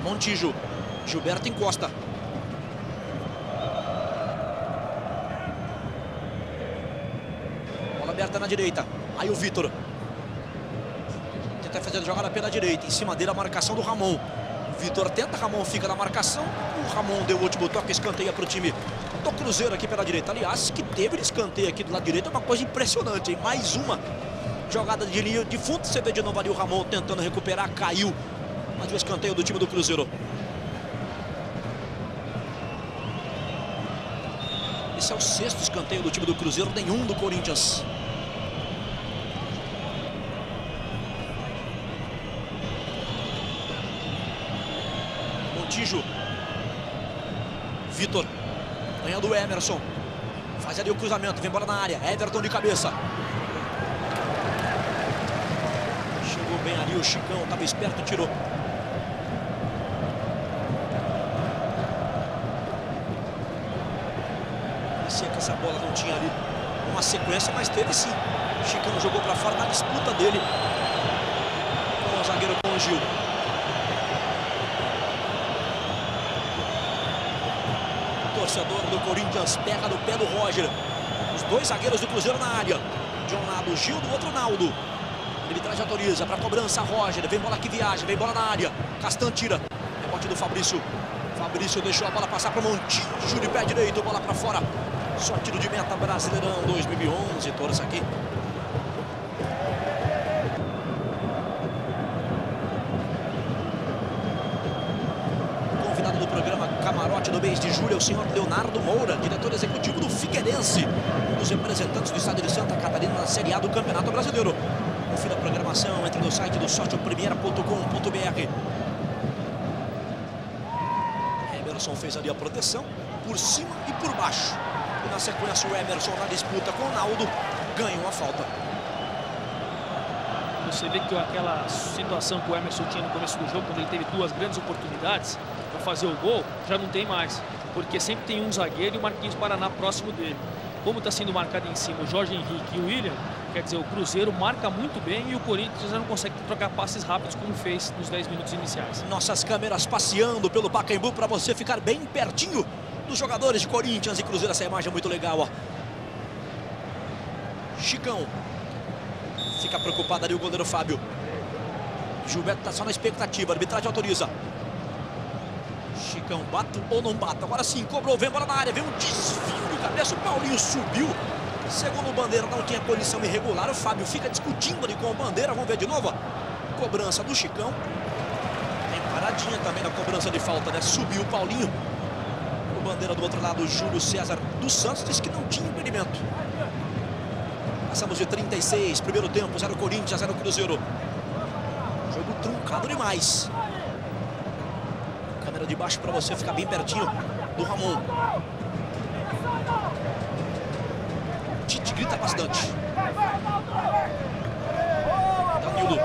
Montijo. Gilberto encosta. Aberta na direita, aí o Vitor tenta fazer a jogada pela direita, em cima dele a marcação do Ramon. Vitor tenta, Ramon fica na marcação, o Ramon deu o último toque, escanteia para o time do Cruzeiro aqui pela direita. Aliás, que teve escanteio aqui do lado direito, é uma coisa impressionante, hein? Mais uma jogada de linha de fundo, você vê de novo ali o Ramon tentando recuperar, caiu, mas o escanteio do time do Cruzeiro. Esse é o 6º escanteio do time do Cruzeiro, nenhum do Corinthians. Montijo. Vitor. Ganha do Emerson. Faz ali o cruzamento, vem bola na área. Everton de cabeça. Chegou bem ali o Chicão, estava esperto, tirou. Que essa bola não tinha ali uma sequência, mas teve sim. Chicão jogou para fora na disputa dele com o zagueiro, com o Gil. O torcedor do Corinthians pega no pé do Roger. Os dois zagueiros do Cruzeiro na área. De um lado o Gil, do outro o Naldo. Ele traz, autoriza para cobrança Roger. Vem bola que viaja, vem bola na área. Castán tira. Rebote do Fabrício. Fabrício deixou a bola passar para o Montijo de pé direito. Bola para fora. Só tiro de meta, Brasileirão 2011, torce aqui. Convidado do programa Camarote do mês de julho é o senhor Leonardo Moura, diretor executivo do Figueirense, um dos representantes do estado de Santa Catarina na Série A do Campeonato Brasileiro. Confira a programação, entre no site do sorteoprimeira.com.br. Emerson fez ali a proteção, por cima e por baixo. E na sequência o Emerson na disputa com o Naldo ganhou a falta. Você vê que aquela situação que o Emerson tinha no começo do jogo, quando ele teve 2 grandes oportunidades para fazer o gol, já não tem mais. Porque sempre tem um zagueiro e o Marquinhos Paraná próximo dele. Como está sendo marcado em cima o Jorge Henrique e o Willian, quer dizer, o Cruzeiro marca muito bem e o Corinthians já não consegue trocar passes rápidos como fez nos 10 minutos iniciais. Nossas câmeras passeando pelo Pacaembu para você ficar bem pertinho dos jogadores de Corinthians e Cruzeiro. Essa imagem é muito legal, ó. Chicão. Fica preocupado ali o goleiro Fábio. Gilberto está só na expectativa, a arbitragem autoriza. Chicão, bate ou não bate? Agora sim, cobrou, vem bola na área, vem um desvio de cabeça, o Paulinho subiu. Segundo o Bandeira, não tinha condição irregular, o Fábio fica discutindo ali com o Bandeira, vamos ver de novo, ó. Cobrança do Chicão. Tem paradinha também na cobrança de falta, né? Subiu o Paulinho. O Bandeira do outro lado, o Júlio César dos Santos, disse que não tinha impedimento. Passamos de 36, primeiro tempo, 0 Corinthians, 0 Cruzeiro. Jogo truncado demais. Câmera de baixo para você ficar bem pertinho do Ramon. Tite grita bastante. Danilo.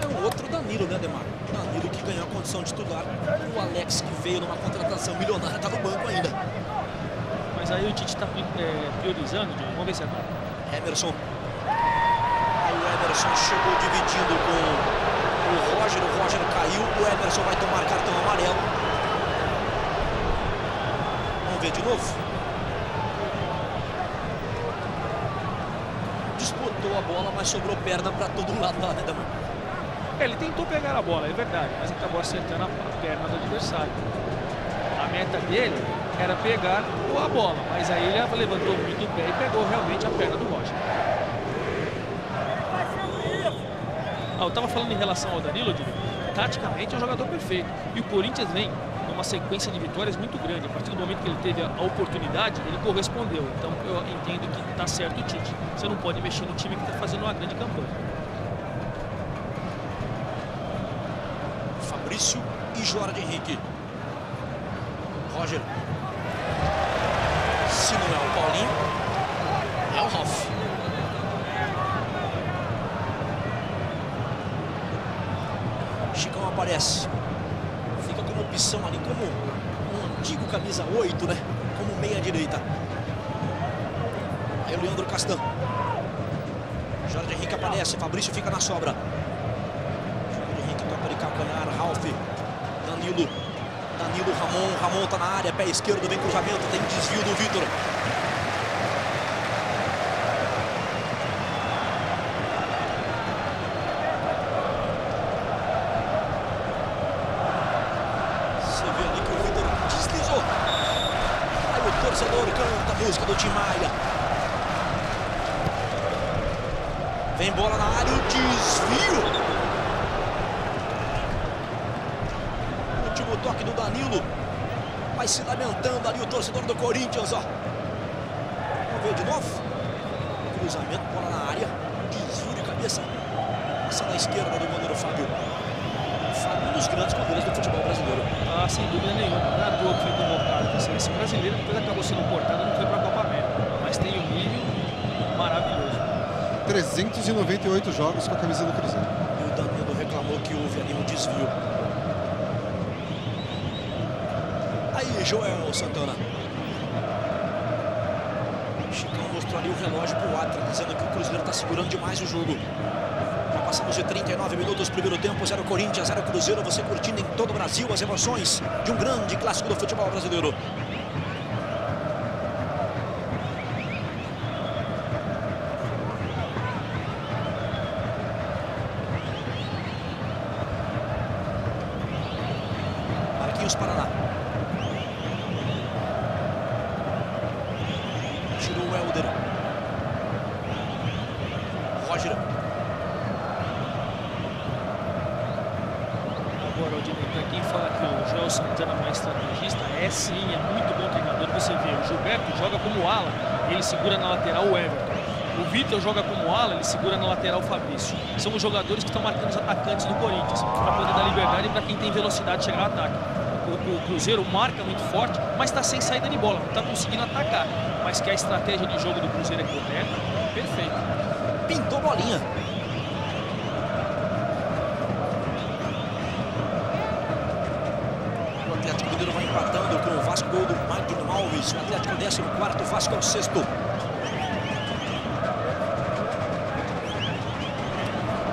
É o outro Danilo, né, Demar? Danilo que ganhou a condição de titular. O Alex que veio numa contratação milionária está no banco ainda. Mas aí o Tite está priorizando, vamos ver se agora. Emerson. Aí o Emerson chegou dividindo com o Roger caiu, o Emerson vai tomar cartão amarelo. Vamos ver de novo. Disputou a bola, mas sobrou perna para todo lado lá, né, Damar? Ele tentou pegar a bola, é verdade, mas acabou acertando a perna do adversário. A meta dele era pegar a bola, mas aí ele levantou muito o pé e pegou realmente a perna do Roger. Eu estava falando em relação ao Danilo, taticamente é um jogador perfeito. E o Corinthians vem numa sequência de vitórias muito grande. A partir do momento que ele teve a oportunidade, ele correspondeu. Então eu entendo que está certo o Tite. Você não pode mexer no time que está fazendo uma grande campanha. Fabrício e Jorge Henrique. Roger. Se não é o Paulinho, é o Ralf. Chicão aparece. Fica como opção ali, como um antigo camisa 8, né? Como meia direita. Aí o Leandro Castán. Jorge Henrique aparece, Fabrício fica na sobra. Jorge Henrique toca de calcanhar, Ralf. Danilo, Ramon tá na área, pé esquerdo, vem cruzamento, tem desvio do Vitor. Você vê ali que o Vitor deslizou. Aí o torcedor canta a música do Tim Maia. Vem bola na área, o desvio. Toque do Danilo, vai se lamentando ali o torcedor do Corinthians, ó. Vamos ver de novo, cruzamento, bola na área, desvio de cabeça, passa na esquerda do goleiro Fábio. Fábio, um dos grandes goleiros do futebol brasileiro. Ah, sem dúvida nenhuma, não é à toa que foi convocado para a seleção brasileira, depois acabou sendo cortado, não foi para a Copa América, mas tem um nível maravilhoso. 398 jogos com a camisa do Cruzeiro. E o Danilo reclamou que houve ali um desvio. Joel Santana. Chicão mostrou ali o relógio para o árbitro, dizendo que o Cruzeiro está segurando demais o jogo. Já passamos de 39 minutos, primeiro tempo, 0 Corinthians, 0 Cruzeiro. Você curtindo em todo o Brasil as emoções de um grande clássico do futebol brasileiro. Marquinhos Paraná. Tirou o Welder. Roger. Agora, Aldinei, para quem fala que o Joel Santana é estrategista, é sim, é muito bom treinador. Você vê, o Gilberto joga como ala, ele segura na lateral o Everton. O Vitor joga como ala, ele segura na lateral o Fabrício. São os jogadores que estão marcando os atacantes do Corinthians, para poder dar liberdade para quem tem velocidade chegar ao ataque. O Cruzeiro marca muito forte, mas está sem saída de bola, não está conseguindo atacar. Mas que a estratégia de jogo do Cruzeiro é correta, perfeito. Pintou bolinha. O Atlético Mineiro vai empatando com o Vasco, gol do Magno Alves. O Atlético 14º, o Vasco é o 6º.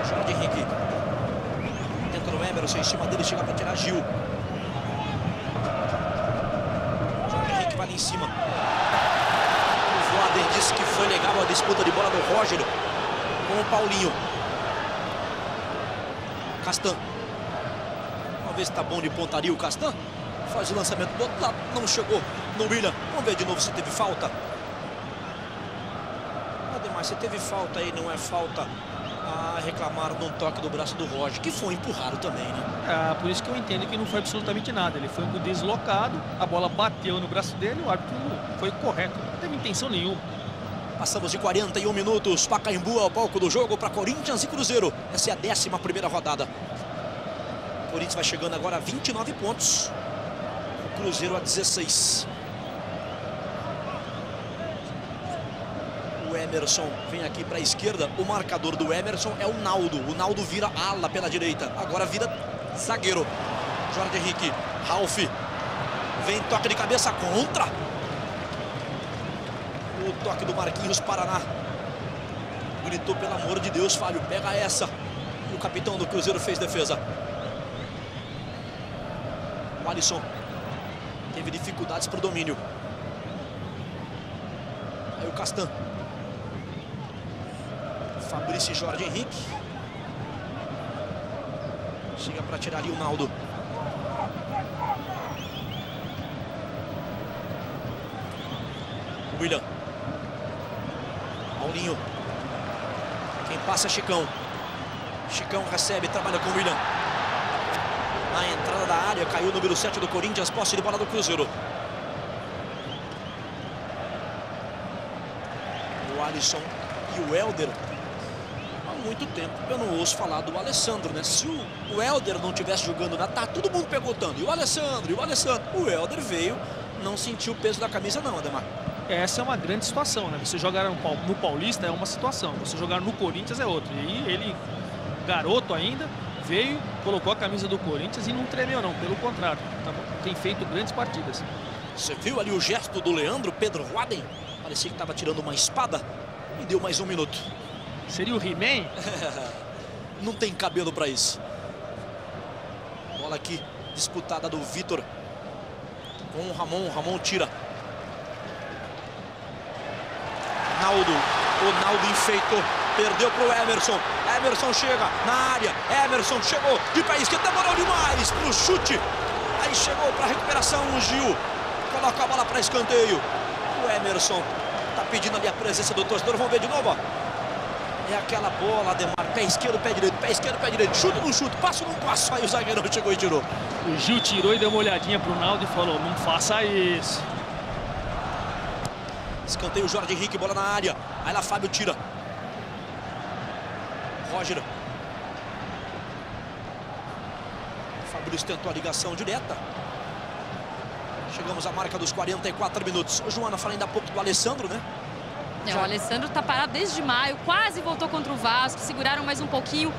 Jorge Henrique. Tenta no Emerson, em cima dele chega para tirar Gil. Jorge Henrique vai ali em cima. Walden disse que foi legal a disputa de bola do Roger com o Paulinho. Castán. Vamos ver se tá bom de pontaria o Castán. Faz o lançamento do outro lado. Não chegou no Willian. Vamos ver de novo se teve falta. Ademais, se teve falta aí, não é falta. Ah, reclamaram de um toque do braço do Roger, que foi empurrado também, né? Ah, por isso que eu entendo que não foi absolutamente nada. Ele foi deslocado, a bola bateu no braço dele, o árbitro foi correto. Não teve intenção nenhuma. Passamos de 41 minutos. Pacaembu é o palco do jogo para Corinthians e Cruzeiro. Essa é a 11ª rodada. O Corinthians vai chegando agora a 29 pontos. O Cruzeiro a 16. O Emerson vem aqui para a esquerda. O marcador do Emerson é o Naldo. O Naldo vira ala pela direita. Agora vira zagueiro. Jorge Henrique. Ralf. Vem toque de cabeça contra. O toque do Marquinhos Paraná. Gritou, pelo amor de Deus, Fábio, pega essa. E o capitão do Cruzeiro fez defesa. Wallyson teve dificuldades para o domínio. Aí o Castán. Fabrício e Jorge Henrique. Chega para tirar ali o Naldo. Willian. Paulinho. Quem passa é Chicão. Chicão recebe, trabalha com o Willian. Na entrada da área, caiu o número 7 do Corinthians, posse de bola do Cruzeiro. O Wallyson e o Welder. Há muito tempo eu não ouço falar do Alessandro, né? Se o Welder não estivesse jogando na tá, todo mundo perguntando. E o Alessandro, e o Alessandro. O Welder veio, não sentiu o peso da camisa não, Ademar. Essa é uma grande situação, né? Você jogar no Paulista é uma situação, você jogar no Corinthians é outra. E aí ele, garoto ainda, veio, colocou a camisa do Corinthians e não tremeu não, pelo contrário. Tem feito grandes partidas. Você viu ali o gesto do Leandro, Pedro Roden? Parecia que estava tirando uma espada e deu mais um minuto. Seria o He-Man? Não tem cabelo para isso. Bola aqui, disputada do Vitor com o Ramon. O Ramon tira. Naldo. O Naldo enfeitou. Perdeu para o Emerson. Emerson chega na área. Emerson chegou de pé esquerdo. Demorou demais para o chute. Aí chegou para a recuperação o Gil. Coloca a bola para escanteio. O Emerson está pedindo ali a presença do torcedor. Vamos ver de novo. Ó. É aquela bola, Ademar. Pé esquerdo, pé direito. Pé esquerdo, pé direito. Chute no chute. Passo no passo. Aí o zagueirão chegou e tirou. O Gil tirou e deu uma olhadinha para o Naldo e falou: não faça isso. Escanteio, Jorge Henrique, bola na área. Aí lá Fábio tira. Roger. Fabrício tentou a ligação direta. Chegamos à marca dos 44 minutos. O Joana fala ainda há pouco do Alessandro, né? É, o Alessandro tá parado desde maio. Quase voltou contra o Vasco. Seguraram mais um pouquinho.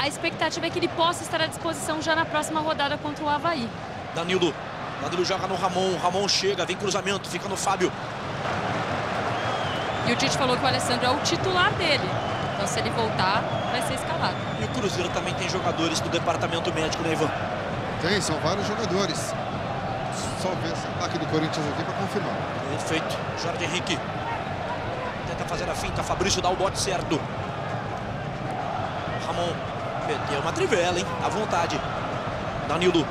A expectativa é que ele possa estar à disposição já na próxima rodada contra o Avaí. Danilo. Danilo joga no Ramon. Ramon chega, vem cruzamento, fica no Fábio. E o Tite falou que o Alessandro é o titular dele. Então, se ele voltar, vai ser escalado. E o Cruzeiro também tem jogadores do departamento médico, né, Ivan? Tem, são vários jogadores. Só ver esse ataque do Corinthians aqui para confirmar. Perfeito. Jorge Henrique tenta fazer a finta. Fabrício dá o bote certo. Ramon meteu uma trivela, hein? À vontade. Danilo.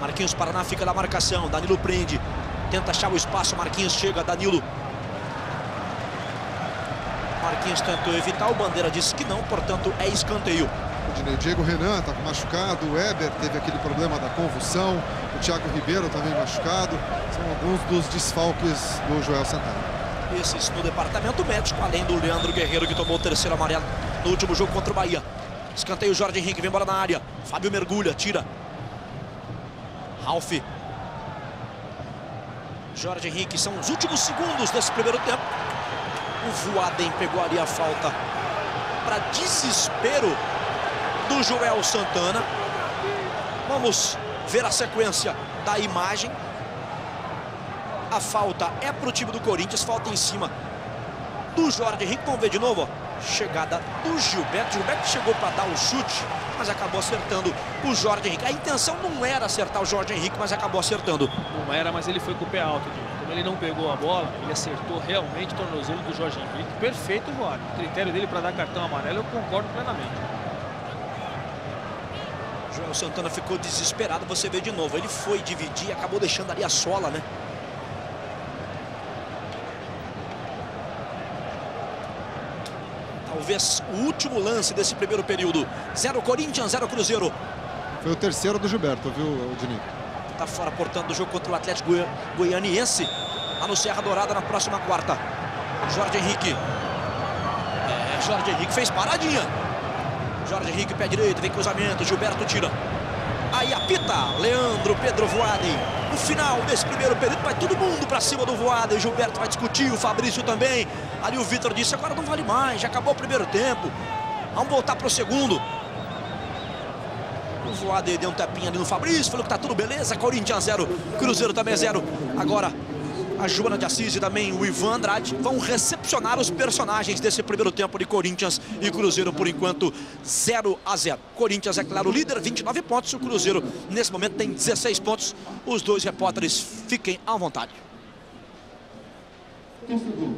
Marquinhos Paraná fica na marcação. Danilo prende. Tenta achar o espaço. Marquinhos chega. Danilo. Marquinhos tentou evitar, o Bandeira disse que não, portanto é escanteio. O Diego Renan está machucado, o Weber teve aquele problema da convulsão, o Thiago Ribeiro também machucado. São alguns dos desfalques do Joel Santana. Esses no departamento médico, além do Leandro Guerreiro, que tomou o terceiro amarelo no último jogo contra o Bahia. Escanteio, Jorge Henrique vem bola na área. Fábio mergulha, tira. Ralf. Jorge Henrique, são os últimos segundos desse primeiro tempo. O Voaden pegou ali a falta para desespero do Joel Santana. Vamos ver a sequência da imagem. A falta é para o time do Corinthians, falta em cima do Jorge Henrique. Vamos ver de novo, ó. Chegada do Gilberto. Gilberto chegou para dar o chute, mas acabou acertando o Jorge Henrique. A intenção não era acertar o Jorge Henrique, mas acabou acertando. Não era, mas ele foi com o pé alto, Gil. Ele não pegou a bola, ele acertou realmente o tornozelo do Jorge Henrique. Perfeito, Roger. O critério dele para dar cartão amarelo, eu concordo plenamente. Joel Santana ficou desesperado, você vê de novo. Ele foi dividir, acabou deixando ali a sola, né? Talvez o último lance desse primeiro período. 0 Corinthians, 0 Cruzeiro. Foi o terceiro do Gilberto, viu, Diniz? Tá fora, portanto, do jogo contra o Atlético Goianiense. Lá no Serra Dourada, na próxima quarta. Jorge Henrique. Jorge Henrique fez paradinha. Jorge Henrique, pé direito, vem cruzamento. Gilberto tira. Aí apita Leandro Pedro Voaden. No final desse primeiro período, vai todo mundo pra cima do Voaden. Gilberto vai discutir, o Fabrício também. Ali o Vitor disse, agora não vale mais, já acabou o primeiro tempo. Vamos voltar pro segundo. O Voaden deu um tapinha ali no Fabrício, falou que tá tudo beleza. Corinthians 0, Cruzeiro também 0. Agora a Joana de Assis e também o Ivan Andrade vão recepcionar os personagens desse primeiro tempo de Corinthians e Cruzeiro. Por enquanto 0 a 0. Corinthians é claro líder, 29 pontos. O Cruzeiro nesse momento tem 16 pontos. Os dois repórteres fiquem à vontade. Vou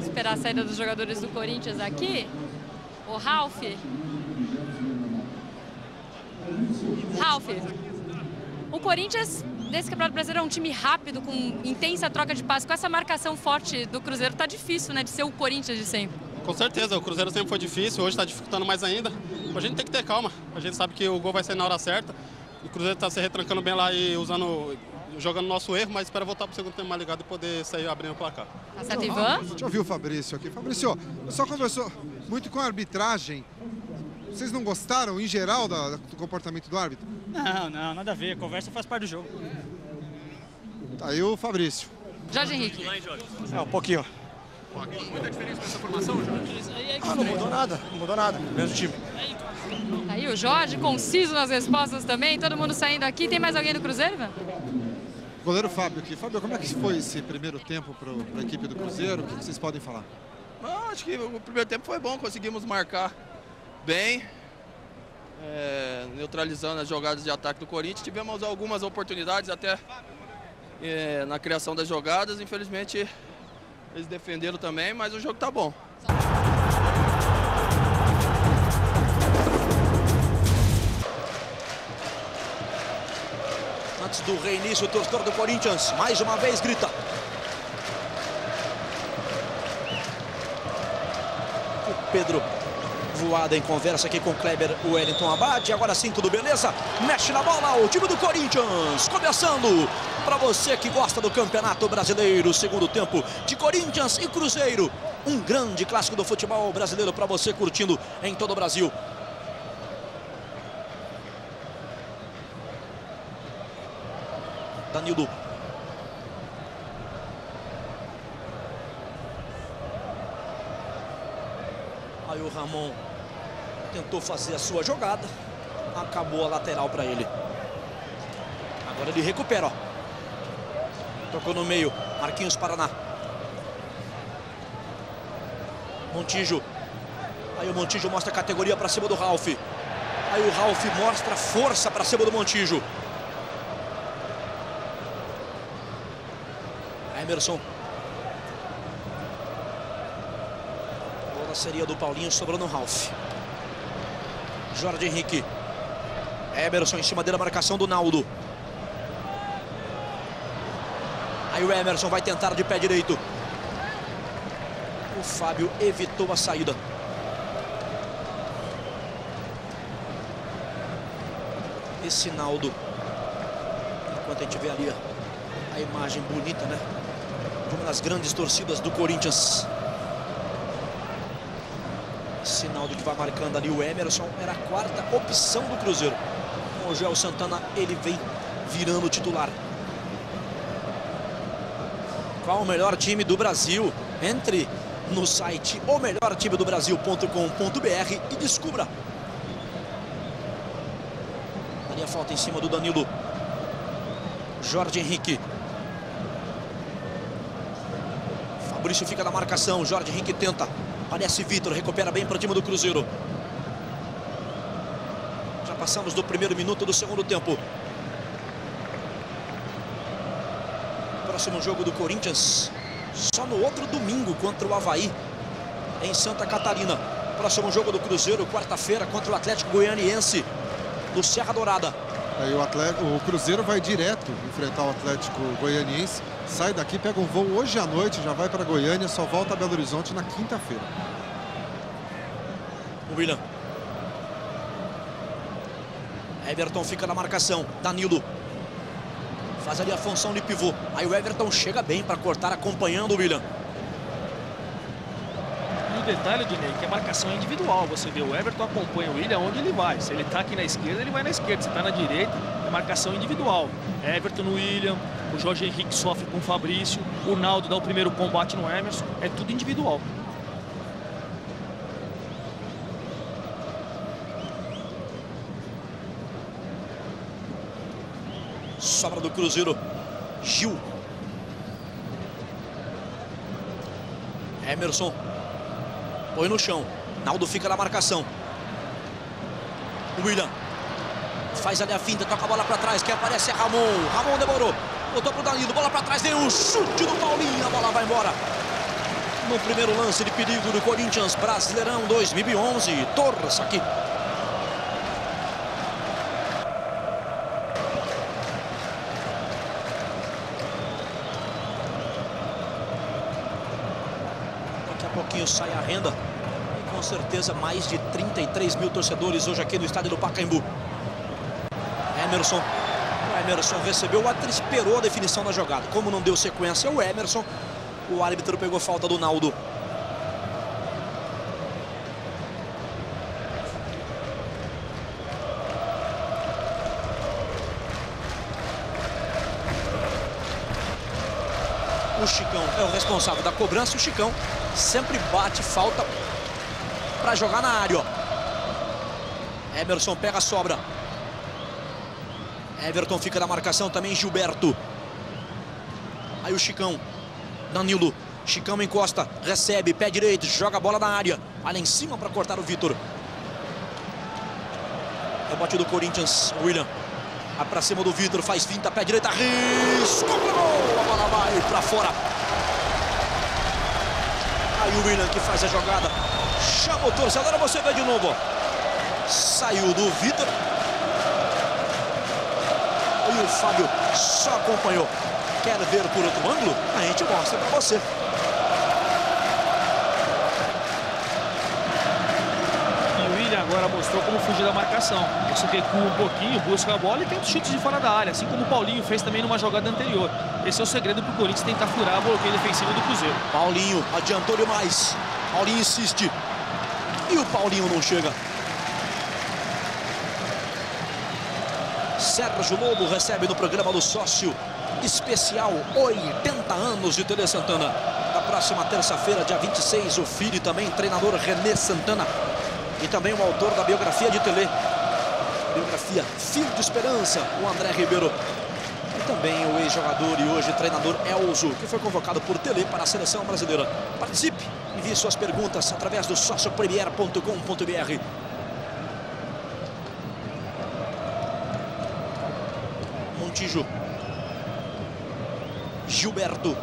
esperar a saída dos jogadores do Corinthians aqui. O Ralf. Ralf, o Corinthians desse Campeonato Brasileiro é um time rápido, com intensa troca de passes. Com essa marcação forte do Cruzeiro, tá difícil, né, de ser o Corinthians de sempre. Com certeza, o Cruzeiro sempre foi difícil, hoje está dificultando mais ainda. A gente tem que ter calma, a gente sabe que o gol vai sair na hora certa. O Cruzeiro está se retrancando bem lá e jogando nosso erro, mas espera voltar para o segundo tempo mais ligado e poder sair abrindo o placar. Tá certo, Ivan? A gente ouviu o Fabrício aqui. Fabrício, só conversou muito com a arbitragem. Vocês não gostaram, em geral, do comportamento do árbitro? Não, nada a ver. Conversa faz parte do jogo. Tá aí o Fabrício. Jorge Henrique. É, um pouquinho. Muita diferença nessa formação, Jorge? Não mudou nada, não mudou nada. Mesmo time. Aí o Jorge, conciso nas respostas também, todo mundo saindo aqui. Tem mais alguém do Cruzeiro, Ivan? Goleiro Fábio aqui. Fábio, como é que foi esse primeiro tempo para a equipe do Cruzeiro? O que vocês podem falar? Acho que o primeiro tempo foi bom, conseguimos marcar bem, neutralizando as jogadas de ataque do Corinthians. Tivemos algumas oportunidades até na criação das jogadas, infelizmente... Eles defenderam também, mas o jogo tá bom. Antes do reinício, o torcedor do Corinthians mais uma vez grita. O Pedro voada em conversa aqui com o Kleber, o Wellington abate. Agora sim, tudo beleza? Mexe na bola, o time do Corinthians começando. Para você que gosta do Campeonato Brasileiro, segundo tempo de Corinthians e Cruzeiro. Um grande clássico do futebol brasileiro para você curtindo em todo o Brasil. Danilo. Aí o Ramon tentou fazer a sua jogada. Acabou a lateral para ele. Agora ele recupera, ó. Tocou no meio, Marquinhos Paraná. Montijo. Aí o Montijo mostra a categoria para cima do Ralf. Aí o Ralf mostra força para cima do Montijo. Emerson. A bola seria do Paulinho, sobrou no Ralf. Jorge Henrique. Emerson em cima dele, a marcação do Naldo. Aí o Emerson vai tentar de pé direito. O Fábio evitou a saída. Esse Naldo. Enquanto a gente vê ali a imagem bonita, né? Uma das grandes torcidas do Corinthians. Esse Naldo que vai marcando ali o Emerson. Era a quarta opção do Cruzeiro. Com o Joel Santana, ele vem virando o titular. Qual o melhor time do Brasil? Entre no site omelhortimedobrasil.com.br e descubra. Ali a falta em cima do Danilo. Jorge Henrique. Fabrício fica na marcação. Jorge Henrique tenta. Parece Vitor. Recupera bem para o time do Cruzeiro. Já passamos do primeiro minuto do segundo tempo. Próximo jogo do Corinthians só no outro domingo contra o Avaí em Santa Catarina. Próximo jogo do Cruzeiro quarta-feira contra o Atlético Goianiense do Serra Dourada. Aí o Cruzeiro vai direto enfrentar o Atlético Goianiense. Sai daqui, pega um voo hoje à noite, já vai para Goiânia, só volta a Belo Horizonte na quinta-feira. O Willian. Everton fica na marcação. Danilo. Faz ali a função de pivô. Aí o Everton chega bem para cortar, acompanhando o Willian. E o detalhe, Dinei, que a marcação é individual. Você vê, o Everton acompanha o Willian onde ele vai. Se ele tá aqui na esquerda, ele vai na esquerda. Se tá na direita, é marcação individual. Everton no Willian, o Jorge Henrique sofre com o Fabrício, o Naldo dá o primeiro combate no Emerson. É tudo individual. Sobra do Cruzeiro, Gil. Emerson põe no chão. Naldo fica na marcação. Willian faz ali a finta, toca a bola pra trás. Quem aparece é Ramon. Ramon demorou. Botou pro Danilo, bola pra trás. Deu um chute do Paulinho, a bola vai embora. No primeiro lance de perigo do Corinthians, Brasileirão 2011. Torça aqui. pouquinho sai a renda. E com certeza mais de 33 mil torcedores hoje aqui no estádio do Pacaembu. Emerson. O Emerson recebeu, o árbitro esperou a definição da jogada. Como não deu sequência o Emerson, o árbitro pegou falta do Naldo. O Chicão é o responsável da cobrança. O Chicão sempre bate falta para jogar na área. Emerson pega a sobra. Everton fica na marcação também. Gilberto. Aí o Chicão. Danilo. Chicão encosta. Recebe. Pé direito. Joga a bola na área. Vai lá em cima para cortar o Vitor. Rebote do Corinthians. Willian. Vai pra cima do Vitor, faz finta, pé direita, risco, gol! A bola vai pra fora. Aí o Willian que faz a jogada, chama o torcedor, agora você vê de novo. Saiu do Vitor. E o Fábio só acompanhou. Quer ver por outro ângulo? A gente mostra pra você. Agora mostrou como fugir da marcação. Isso recua um pouquinho, busca a bola e tenta os chutes de fora da área, assim como o Paulinho fez também numa jogada anterior. Esse é o segredo para o Corinthians tentar furar a bloqueio defensivo do Cruzeiro. Paulinho adiantou demais. Paulinho insiste. E o Paulinho não chega. Sérgio Lobo recebe no programa do Sócio Especial 80 anos de Tele Santana. Na próxima terça-feira, dia 26, o filho e também treinador René Santana. E também o autor da biografia de Tele, biografia Filho de Esperança, o André Ribeiro. E também o ex-jogador e hoje treinador Elzo, que foi convocado por Tele para a seleção brasileira. Participe, envie suas perguntas através do sociopremier.com.br. Montijo. Gilberto.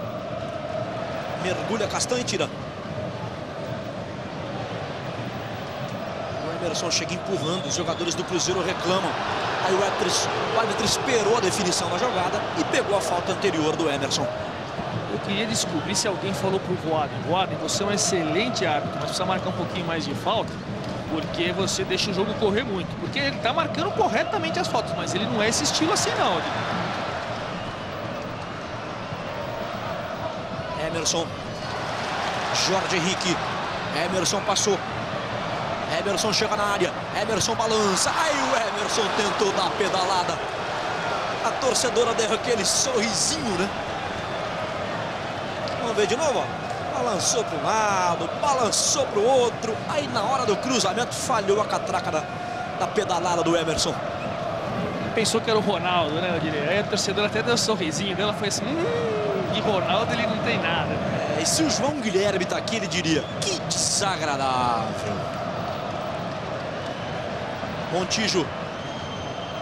Mergulha Castán e tira. Emerson chega empurrando, os jogadores do Cruzeiro reclamam. Aí o árbitro esperou a definição da jogada e pegou a falta anterior do Emerson. Eu queria descobrir se alguém falou pro Voaden: Voaden, você é um excelente árbitro, mas precisa marcar um pouquinho mais de falta, porque você deixa o jogo correr muito. Porque ele tá marcando corretamente as faltas, mas ele não é esse estilo assim não. Emerson. Jorge Henrique. Emerson passou. Emerson chega na área, Emerson balança, aí o Emerson tentou dar a pedalada. A torcedora deu aquele sorrisinho, né? Vamos ver de novo, ó. Balançou para um lado, balançou para o outro. Aí na hora do cruzamento falhou a catraca da pedalada do Emerson. Pensou que era o Ronaldo, né? Eu diria. Aí a torcedora até deu um sorrisinho dela, foi assim, e Ronaldo ele não tem nada. É, e se o João Guilherme tá aqui, ele diria, que desagradável. Montijo.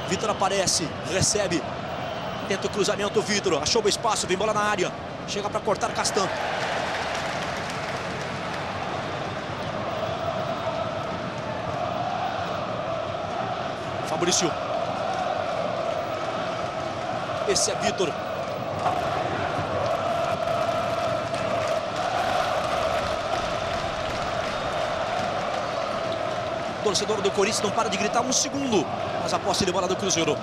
Vitor aparece, recebe. Tenta o cruzamento, Vitor. Achou o espaço, vem bola na área. Chega para cortar Castán. Fabrício. Esse é Vitor. O torcedor do Corinthians não para de gritar um segundo, mas a posse de bola do Cruzeiro.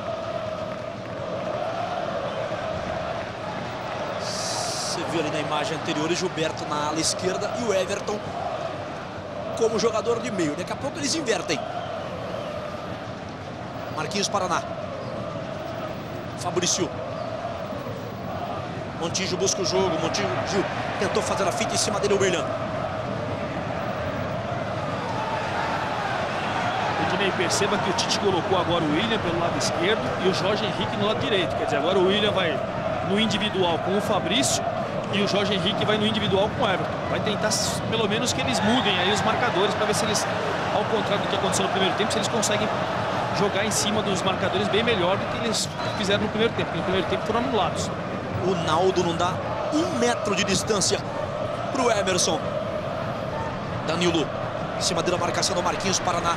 Você viu ali na imagem anterior o Gilberto na ala esquerda e o Everton como jogador de meio. Daqui a pouco eles invertem. Marquinhos Paraná. Fabrício. Montijo busca o jogo. Montijo Gil, tentou fazer a fita em cima dele o Willian. Perceba que o Tite colocou agora o Willian pelo lado esquerdo e o Jorge Henrique no lado direito. Quer dizer, agora o Willian vai no individual com o Fabrício e o Jorge Henrique vai no individual com o Everton. Vai tentar pelo menos que eles mudem aí os marcadores para ver se eles, ao contrário do que aconteceu no primeiro tempo, se eles conseguem jogar em cima dos marcadores bem melhor do que eles fizeram no primeiro tempo. No primeiro tempo foram anulados. O Naldo não dá um metro de distância para o Emerson. Danilo em cima dele, a marcação do Marquinhos Paraná.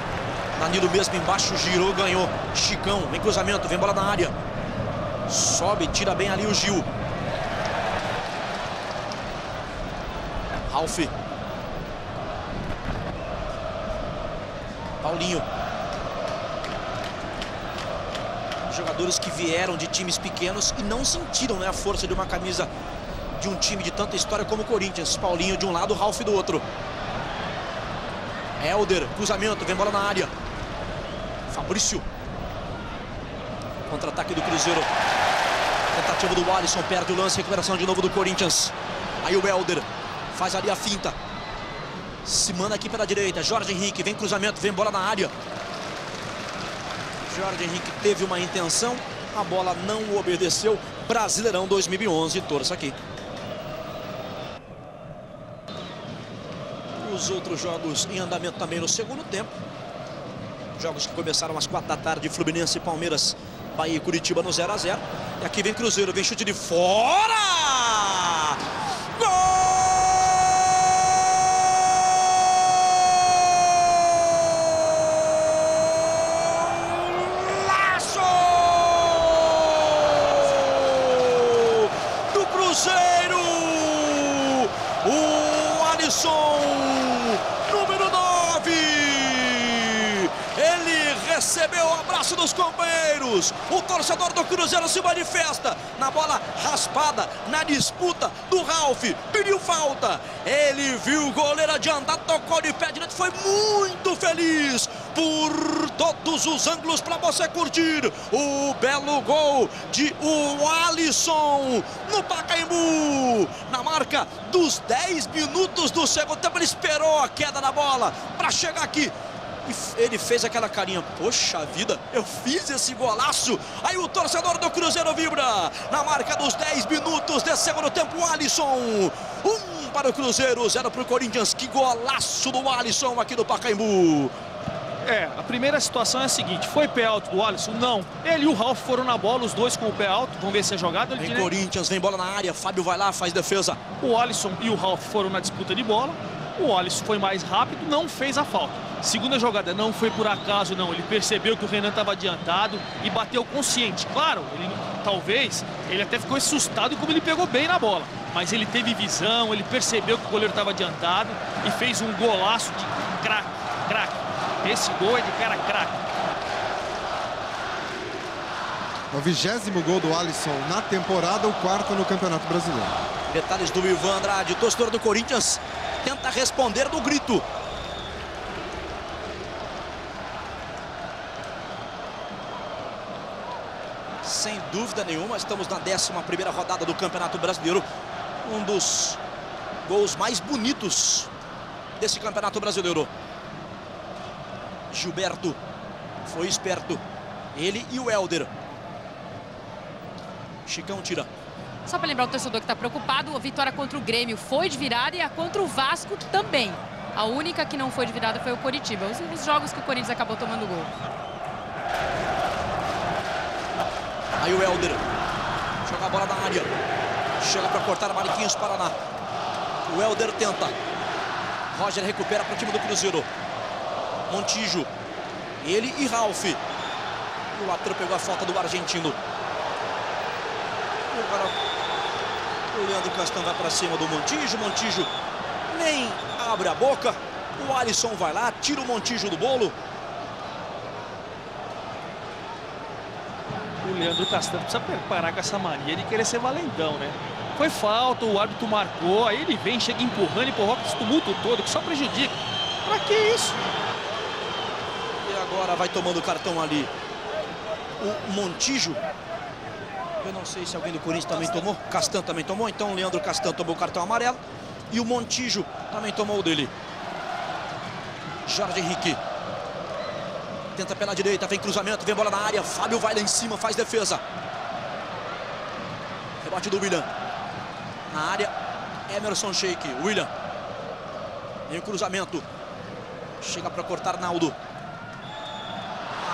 Danilo mesmo embaixo, girou, ganhou. Chicão, vem cruzamento, vem bola na área. Sobe, tira bem ali o Gil. Ralf. Paulinho. Jogadores que vieram de times pequenos e não sentiram, né, a força de uma camisa de um time de tanta história como o Corinthians. Paulinho de um lado, Ralf do outro. Welder, cruzamento, vem bola na área. Fabrício. Contra-ataque do Cruzeiro. Tentativa do Wallyson, perde o lance, recuperação de novo do Corinthians. Aí o Welder faz ali a finta. Se manda aqui pela direita, Jorge Henrique, vem cruzamento, vem bola na área. Jorge Henrique teve uma intenção, a bola não o obedeceu. Brasileirão 2011, torça aqui. Os outros jogos em andamento também no segundo tempo. Jogos que começaram às 4 da tarde, Fluminense e Palmeiras, Bahia e Curitiba no 0 a 0. E aqui vem Cruzeiro, vem chute de fora! Golaço do Cruzeiro! O Wallyson, número 9! Ele recebeu o abraço dos companheiros. O torcedor do Cruzeiro se manifesta na bola raspada, na disputa do Ralf. Pediu falta. Ele viu o goleiro adiantar, tocou de pé direito. Foi muito feliz por todos os ângulos para você curtir o belo gol de Wallyson no Pacaembu. Na marca dos 10 minutos do segundo tempo, ele esperou a queda da bola para chegar aqui. Ele fez aquela carinha, poxa vida, eu fiz esse golaço. Aí o torcedor do Cruzeiro vibra. Na marca dos 10 minutos desse segundo tempo, Wallyson. 1 para o Cruzeiro, 0 para o Corinthians. Que golaço do Wallyson aqui do Pacaembu. É, a primeira situação é a seguinte, foi pé alto do Wallyson? Não. Ele e o Ralf foram na bola, os dois com o pé alto, vamos ver se é jogada. Vem Corinthians, vem bola na área, Fábio vai lá, faz defesa. O Wallyson e o Ralf foram na disputa de bola, o Wallyson foi mais rápido, não fez a falta. Segunda jogada, não foi por acaso, não. Ele percebeu que o Renan estava adiantado e bateu consciente. Claro, ele até ficou assustado como ele pegou bem na bola. Mas ele teve visão, ele percebeu que o goleiro estava adiantado e fez um golaço de craque, Esse gol é de cara craque. O 20º gol do Wallyson na temporada, o 4º no Campeonato Brasileiro. Detalhes do Ivan Andrade, torcedor do Corinthians, tenta responder no grito. Sem dúvida nenhuma, estamos na 11ª rodada do Campeonato Brasileiro. Um dos gols mais bonitos desse Campeonato Brasileiro. Gilberto foi esperto. Ele e o Welder. Chicão tira. Só para lembrar o torcedor que está preocupado, a vitória contra o Grêmio foi de virada e a contra o Vasco também. A única que não foi de virada foi o Coritiba. Os jogos que o Corinthians acabou tomando gol. Aí o Welder joga a bola na área. Chega para cortar Marquinhos Paraná. O Welder tenta. Roger recupera para o time do Cruzeiro. Montijo. Ele e Ralf. O lateral pegou a falta do argentino. Agora o Leandro Castán vai para cima do Montijo. Montijo nem abre a boca. O Wallyson vai lá, tira o Montijo do bolo. O Leandro Castán precisa parar com essa mania de querer ser valentão, né? Foi falta, o árbitro marcou, aí ele vem, chega empurrando e provoca esse tumulto todo, que só prejudica. Pra que isso? E agora vai tomando o cartão ali o Montijo. Eu não sei se alguém do Corinthians também tomou. Castán também tomou, então o Leandro Castán tomou o cartão amarelo. E o Montijo também tomou o dele. Jorge Henrique. Tenta pela direita, vem cruzamento, vem bola na área. Fábio vai lá em cima, faz defesa. Rebote do Willian. Na área, Emerson Sheik. Willian. Vem o cruzamento. Chega para cortar Naldo.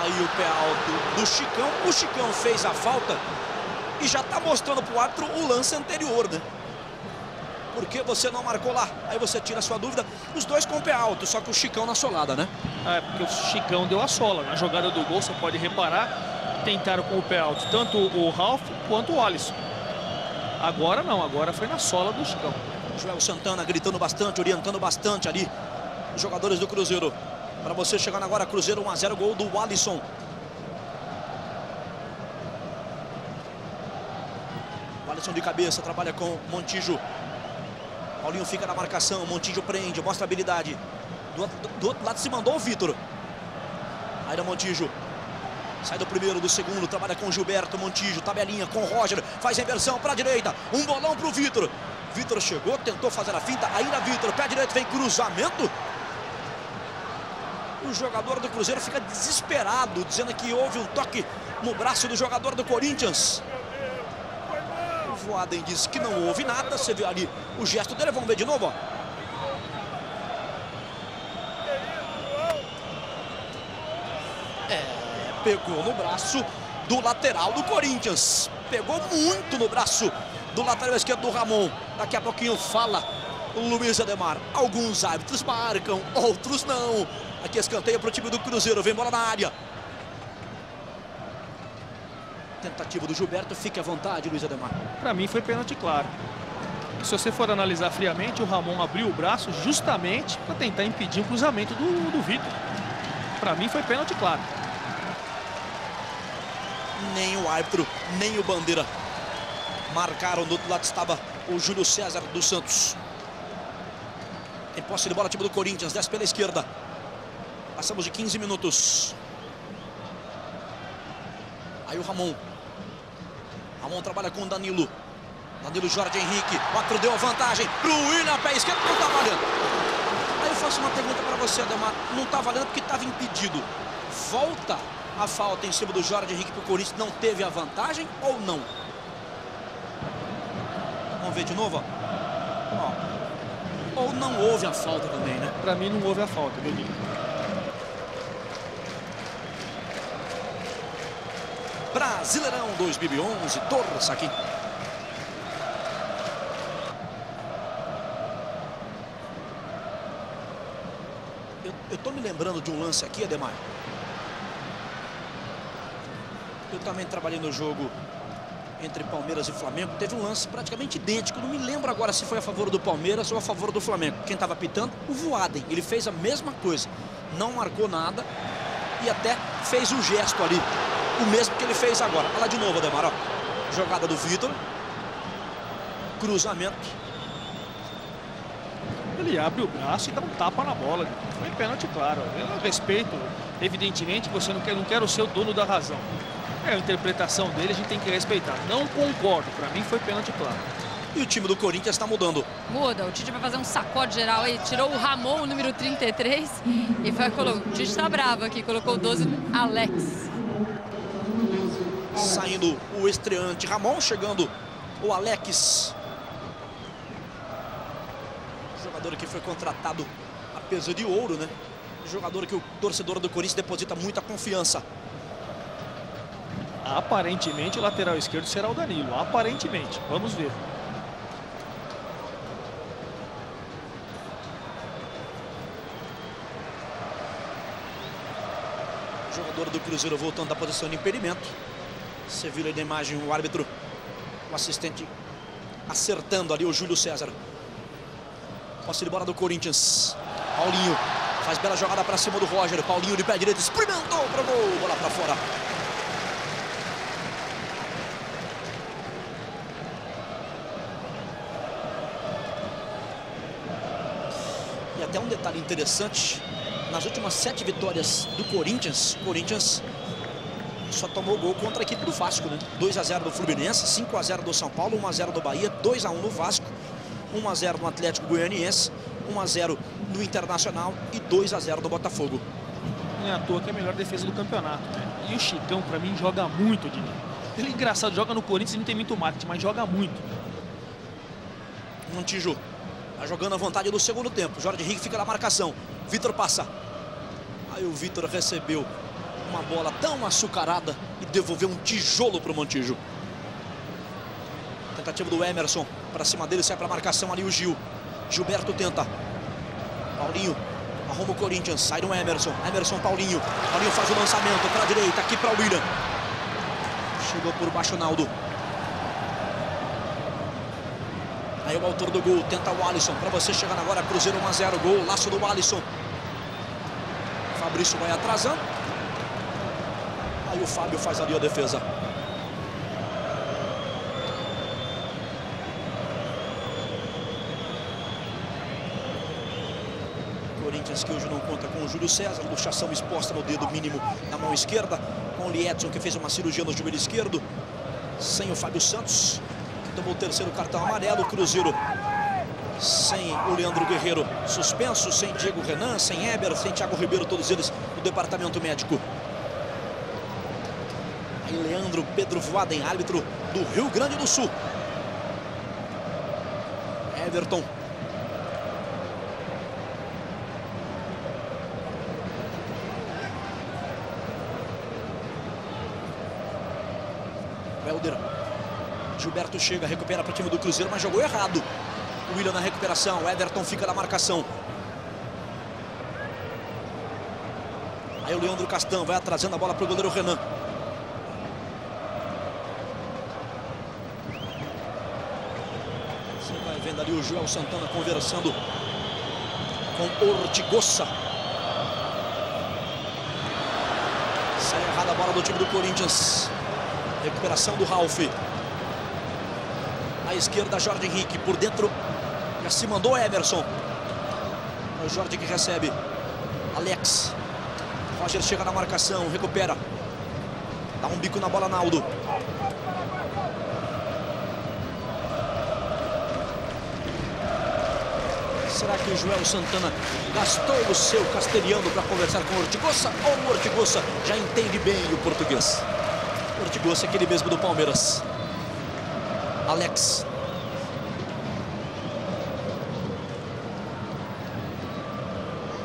Aí o pé alto do Chicão. O Chicão fez a falta e já está mostrando para o árbitro o lance anterior, né? Porque você não marcou lá? Aí você tira a sua dúvida. Os dois com o pé alto, só que o Chicão na solada, né? É, porque o Chicão deu a sola. Na jogada do gol, você pode reparar, tentaram com o pé alto tanto o Ralf quanto o Wallyson. Agora não, agora foi na sola do Chicão. Joel Santana gritando bastante, orientando bastante ali os jogadores do Cruzeiro. Para você chegando agora, Cruzeiro 1 a 0, gol do Wallyson. Wallyson de cabeça, trabalha com Montijo. Paulinho fica na marcação, Montijo prende, mostra habilidade. Do outro lado se mandou o Vitor. Aí da Montijo. Sai do primeiro, do segundo, trabalha com Gilberto, Montijo, tabelinha com Roger, faz a inversão para a direita, um bolão para o Vitor. Vitor chegou, tentou fazer a finta, ainda Vitor, pé direito, vem cruzamento. O jogador do Cruzeiro fica desesperado, dizendo que houve um toque no braço do jogador do Corinthians. O Voaden diz que não houve nada, você viu ali o gesto dele, vamos ver de novo, ó. Pegou no braço do lateral do Corinthians. Pegou muito no braço do lateral esquerdo do Ramon. Daqui a pouquinho fala o Luiz Ademar. Alguns árbitros marcam, outros não. Aqui escanteio para o time do Cruzeiro. Vem bola na área. Tentativa do Gilberto. Fique à vontade, Luiz Ademar. Para mim foi pênalti claro. Se você for analisar friamente, o Ramon abriu o braço justamente para tentar impedir o cruzamento do Vitor. Para mim foi pênalti claro. Nem o árbitro, nem o bandeira marcaram. Do outro lado estava o Júlio César dos Santos. Em posse de bola, time do Corinthians, desce pela esquerda. Passamos de 15 minutos. Aí o Ramon. Ramon trabalha com o Danilo. Danilo, Jorge Henrique. 4 deu a vantagem pro Willian, pé esquerdo, não tá valendo. Aí eu faço uma pergunta para você, Ademar. Não tá valendo porque estava impedido. Volta a falta em cima do Jorge Henrique para o Corinthians. Não teve a vantagem ou não? Vamos ver de novo, ó. Ou não houve a falta também, né? Para mim não houve a falta, Danilo. Brasileirão 2011, torça aqui. Eu tô me lembrando de um lance aqui, Ademar. Eu também trabalhei no jogo entre Palmeiras e Flamengo. Teve um lance praticamente idêntico. Não me lembro agora se foi a favor do Palmeiras ou a favor do Flamengo. Quem estava apitando? O Voaden. Ele fez a mesma coisa. Não marcou nada e até fez um gesto ali. O mesmo que ele fez agora. Olha lá de novo, Ademar. Ó. Jogada do Vitor. Cruzamento. Ele abre o braço e dá um tapa na bola. Foi pênalti, claro. Eu respeito, evidentemente, você não quero ser o dono da razão. É a interpretação dele, a gente tem que respeitar. Não concordo, para mim foi pênalti claro. E o time do Corinthians está mudando. Muda, o Tite vai fazer um sacode geral aí. Tirou o Ramon, o número 33, e vai colocar. O Tite está bravo aqui, colocou o 12, Alex. Saindo o estreante Ramon, chegando o Alex. Jogador que foi contratado a peso de ouro, né? Jogador que o torcedor do Corinthians deposita muita confiança. Aparentemente o lateral esquerdo será o Danilo. Aparentemente, vamos ver. O jogador do Cruzeiro voltando da posição de impedimento. Você viu aí na imagem o árbitro, o assistente acertando ali o Júlio César. Posse de bola do Corinthians. Paulinho faz bela jogada para cima do Roger. Paulinho de pé direito, experimentou para o gol, bola para fora. Até um detalhe interessante, nas últimas 7 vitórias do Corinthians, o Corinthians só tomou gol contra a equipe do Vasco, né? 2 a 0 do Fluminense, 5 a 0 do São Paulo, 1 a 0 do Bahia, 2 a 1 no Vasco, 1 a 0 no Atlético Goianiense, 1 a 0 no Internacional e 2 a 0 do Botafogo. Não é à toa que é a melhor defesa do campeonato, né? E o Chicão, pra mim, joga muito, Dini. Ele é engraçado, joga no Corinthians e não tem muito marketing, mas joga muito. Montijo. Tá jogando à vontade no segundo tempo. Jorge Henrique fica na marcação. Vitor passa. Aí o Vitor recebeu uma bola tão açucarada e devolveu um tijolo para o Montijo. Tentativa do Emerson. Para cima dele, sai para a marcação ali o Gil. Gilberto tenta. Paulinho arruma o Corinthians. Sai no Emerson. Emerson, Paulinho. Paulinho faz o lançamento para a direita. Aqui para o Willian. Chegou por baixo o Naldo. Aí o autor do gol tenta o Wallyson. Para você chegando agora, Cruzeiro 1 a 0. Gol, laço do Wallyson. Fabrício vai atrasando. Aí o Fábio faz ali a defesa. Corinthians que hoje não conta com o Júlio César. Luxação exposta no dedo mínimo na mão esquerda. Com o Liedson, que fez uma cirurgia no joelho esquerdo. Sem o Fábio Santos, que tomou o terceiro cartão amarelo. O Cruzeiro sem o Leandro Guerreiro suspenso, sem Diego Renan, sem Eber, sem Thiago Ribeiro, todos eles do departamento médico. Aí Leandro Pedro Voaden, árbitro do Rio Grande do Sul. Everton. Welder. Gilberto chega, recupera para o time do Cruzeiro, mas jogou errado. Willian na recuperação, Everton fica na marcação. Aí o Leandro Castán vai atrasando a bola para o goleiro Renan. Você vai vendo ali o Joel Santana conversando com Ortigoza. Sai errada a bola do time do Corinthians. Recuperação do Ralf. À esquerda, Jorge Henrique. Por dentro, já se mandou Emerson. É o Jorge que recebe. Alex. Roger chega na marcação, recupera. Dá um bico na bola, Naldo. Será que o Joel Santana gastou o seu castelhano para conversar com o Ortigoza? Ou o Ortigoza já entende bem o português? Ortigoza é aquele mesmo do Palmeiras. Alex.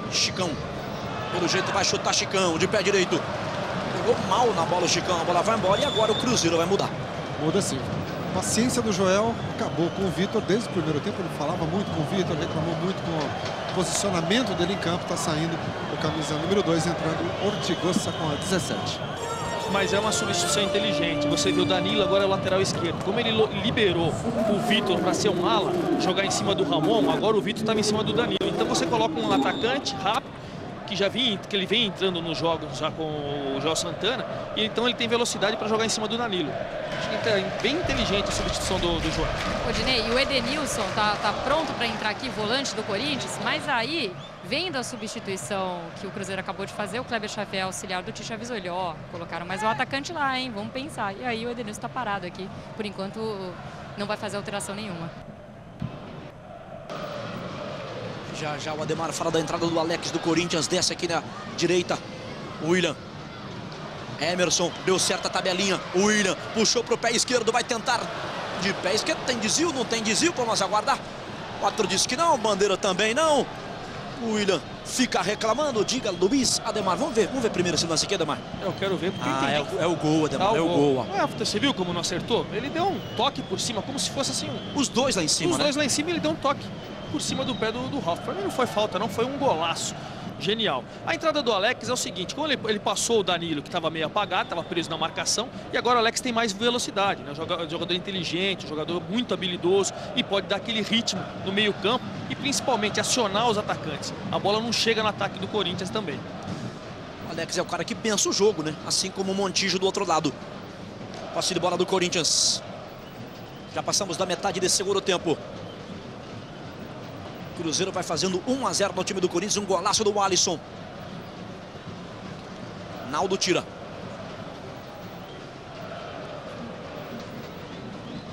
Chicão. Pelo jeito vai chutar Chicão, de pé direito. Pegou mal na bola o Chicão, a bola vai embora e agora o Cruzeiro vai mudar. Muda sim. A paciência do Joel acabou com o Vitor desde o primeiro tempo. Ele falava muito com o Vitor, reclamou muito com o posicionamento dele em campo. Está saindo o camisa número 2, entrando Ortigoza com a 17. Mas é uma substituição inteligente. Você viu o Danilo, agora é o lateral esquerdo. Como ele liberou o Vitor para ser um ala, jogar em cima do Ramon, agora o Vitor estava em cima do Danilo. Então você coloca um atacante rápido, que ele vem entrando nos jogos já com o Joel Santana, e então ele tem velocidade para jogar em cima do Danilo. Acho que é bem inteligente a substituição do Joel. Ô, Dinei, e o Edenílson tá pronto para entrar aqui, volante do Corinthians, mas aí, vendo a substituição que o Cruzeiro acabou de fazer, o Kleber Xavier, auxiliar do Tite, avisou ele, ó, colocaram mais um atacante lá, hein, vamos pensar. E aí o Edenílson tá parado aqui, por enquanto não vai fazer alteração nenhuma. Já o Ademar fala da entrada do Alex do Corinthians, desce aqui na direita, Willian. Emerson, deu certa tabelinha, Willian puxou pro pé esquerdo, vai tentar de pé esquerdo, tem desvio, não tem desvio, vamos aguardar. Quatro disse que não, bandeira também não. Willian fica reclamando, diga Luiz, Ademar, vamos ver primeiro esse lance aqui, Ademar. Eu quero ver porque entendi. É o gol, Ademar, é o gol. Ué, você viu como não acertou? Ele deu um toque por cima, como se fosse assim... Os dois lá em cima, Os dois lá em cima, ele deu um toque por cima do pé do Ralf. Para mim não foi falta, não, foi um golaço. Genial. A entrada do Alex é o seguinte, como ele passou o Danilo, que estava meio apagado, estava preso na marcação, e agora o Alex tem mais velocidade, né? Jogador inteligente, jogador muito habilidoso, e pode dar aquele ritmo no meio campo, e principalmente acionar os atacantes. A bola não chega no ataque do Corinthians também. O Alex é o cara que pensa o jogo, né? Assim como o Montijo do outro lado. Passe de bola do Corinthians. Já passamos da metade desse segundo tempo. Cruzeiro vai fazendo 1-0 no time do Corinthians. Um golaço do Wallyson. Naldo tira.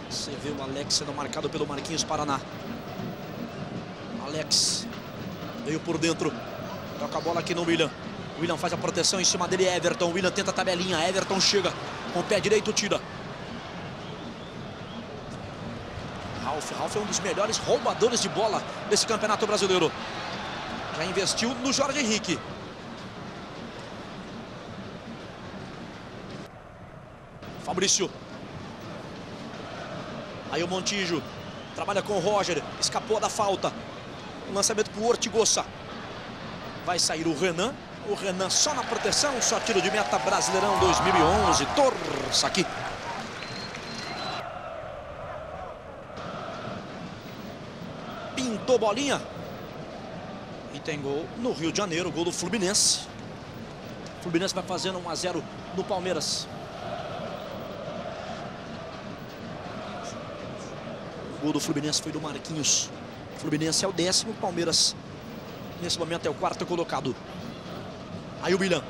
Você vê o Alex sendo marcado pelo Marquinhos Paraná. Alex veio por dentro. Toca a bola aqui no Willian. Willian faz a proteção em cima dele. Everton. Willian tenta a tabelinha. Everton chega. Com o pé direito tira. Ralf é um dos melhores roubadores de bola desse Campeonato Brasileiro. Já investiu no Jorge Henrique. Fabrício. Aí o Montijo trabalha com o Roger. Escapou da falta. Um lançamento para o Ortigoza. Vai sair o Renan. O Renan só na proteção. Só tiro de meta Brasileirão 2011. Torça aqui. Pintou bolinha. E tem gol no Rio de Janeiro, gol do Fluminense. O Fluminense vai fazendo 1 a 0 no Palmeiras. O gol do Fluminense foi do Marquinhos. O Fluminense é o 10º, o Palmeiras nesse momento é o 4º colocado. Aí o Willian.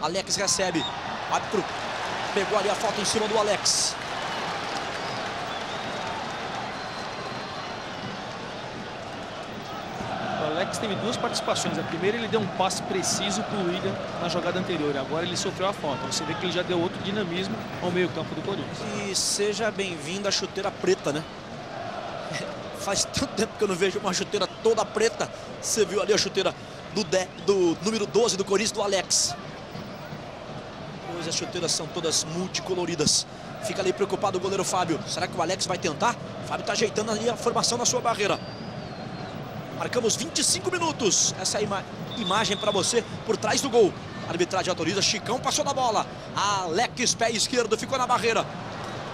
Alex recebe. Pegou ali a falta em cima do Alex. O Alex teve duas participações. A primeira ele deu um passe preciso para o Willian na jogada anterior. Agora ele sofreu a falta. Você vê que ele já deu outro dinamismo ao meio campo do Corinthians. E seja bem-vindo à chuteira preta, né? Faz tanto tempo que eu não vejo uma chuteira toda preta. Você viu ali a chuteira do número 12 do Corinthians, do Alex. Pois as chuteiras são todas multicoloridas. Fica ali preocupado o goleiro Fábio. Será que o Alex vai tentar? O Fábio está ajeitando ali a formação na sua barreira. Marcamos 25 minutos. Essa é a imagem para você por trás do gol. A arbitragem autoriza. Chicão passou na bola. Alex, pé esquerdo, ficou na barreira.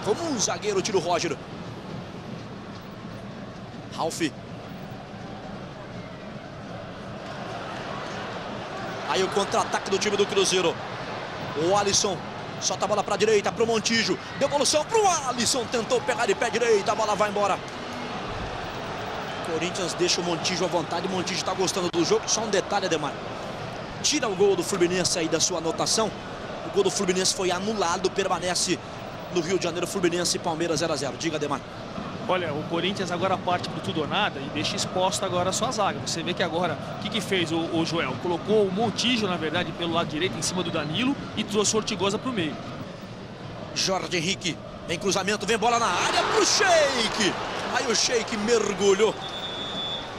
Como um zagueiro, tira o Roger. Ralf. Aí o contra-ataque do time do Cruzeiro. O Wallyson solta a bola para a direita, para o Montijo. Devolução para o Wallyson. Tentou pegar de pé direito. A bola vai embora. Corinthians deixa o Montijo à vontade. O Montijo está gostando do jogo. Só um detalhe, Ademar. Tira o gol do Fluminense aí da sua anotação. O gol do Fluminense foi anulado. Permanece no Rio de Janeiro. Fluminense e Palmeiras 0 a 0. Diga, Ademar. Olha, o Corinthians agora parte pro tudo ou nada e deixa exposta agora a sua zaga. Você vê que agora, o que fez o Joel? Colocou o Montijo, na verdade, pelo lado direito, em cima do Danilo e trouxe o Ortigoza pro meio. Jorge Henrique, vem cruzamento, vem bola na área pro Sheik. Aí o Sheik mergulhou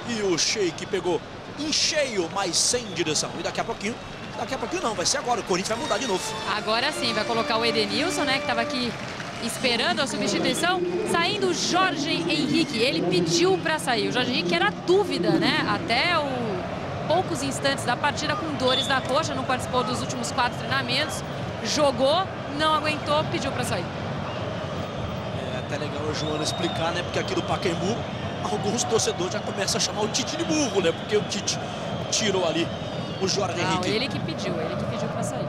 e o Sheik pegou em cheio, mas sem direção. E daqui a pouquinho não, vai ser agora, o Corinthians vai mudar de novo. Agora sim, vai colocar o Edenílson, né, que tava aqui esperando a substituição, saindo o Jorge Henrique. Ele pediu para sair. O Jorge Henrique era dúvida, né? Até poucos instantes da partida, com dores na coxa, não participou dos últimos 4 treinamentos. Jogou, não aguentou, pediu para sair. É até legal o Joana explicar, né? Porque aqui do Pacaembu, alguns torcedores já começam a chamar o Tite de burro, né? Porque o Tite tirou ali o Jorge Henrique. Ele que pediu para sair.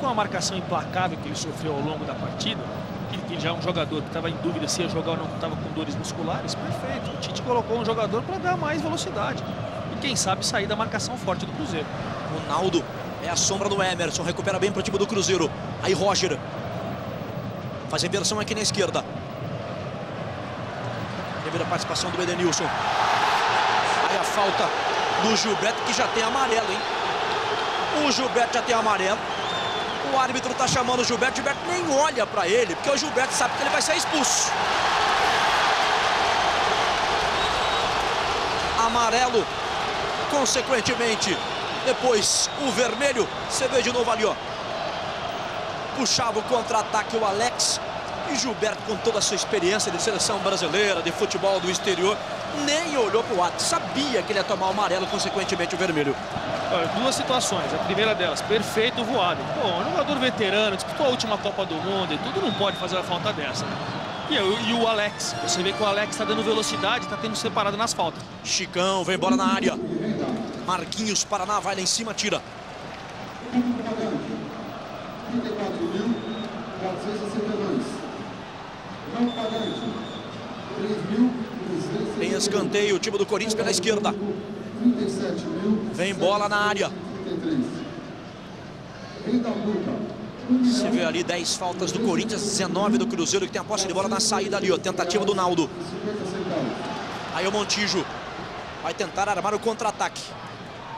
Com a marcação implacável que ele sofreu ao longo da partida, que já é um jogador que estava em dúvida se ia jogar ou não, estava com dores musculares, perfeito. O Tite colocou um jogador para dar mais velocidade e quem sabe sair da marcação forte do Cruzeiro. O Naldo é a sombra do Emerson, recupera bem para o time do Cruzeiro. Aí Roger faz a inversão aqui na esquerda. Primeira participação do Edenílson. Aí a falta do Gilberto, que já tem amarelo, hein? O Gilberto já tem amarelo. O árbitro tá chamando o Gilberto nem olha pra ele, porque o Gilberto sabe que ele vai ser expulso. Amarelo, consequentemente, depois o vermelho. Você vê de novo ali, ó. Puxava o contra-ataque o Alex. E Gilberto, com toda a sua experiência de seleção brasileira, de futebol do exterior, nem olhou pro ato. Sabia que ele ia tomar o amarelo, consequentemente o vermelho. Duas situações, a primeira delas, perfeito voado. Pô, um jogador veterano, disputou a última Copa do Mundo e tudo, não pode fazer uma falta dessa, né? E o Alex, você vê que o Alex tá dando velocidade, tá tendo separado nas faltas. Chicão, vem bola na área. Marquinhos Paraná vai lá em cima, tira. Tem escanteio, o time do Corinthians pela esquerda. Vem bola na área. Você vê ali 10 faltas do Corinthians, 19 do Cruzeiro, que tem a posse de bola na saída ali, ó. Tentativa do Naldo. Aí o Montijo vai tentar armar o contra-ataque.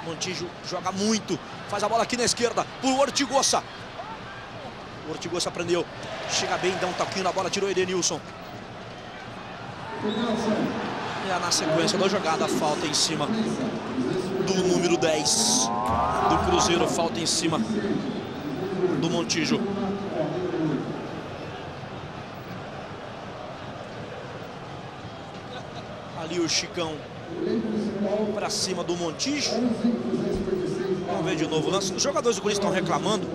Montijo joga muito. Faz a bola aqui na esquerda pro Ortigoza. O Ortigoza prendeu. Chega bem, dá um toquinho na bola, tirou o Edenílson. E na sequência da jogada, falta em cima do número 10 do Cruzeiro, falta em cima do Montijo. Ali o Chicão para cima do Montijo. Vamos ver de novo o lance. Os jogadores do Corinthians estão reclamando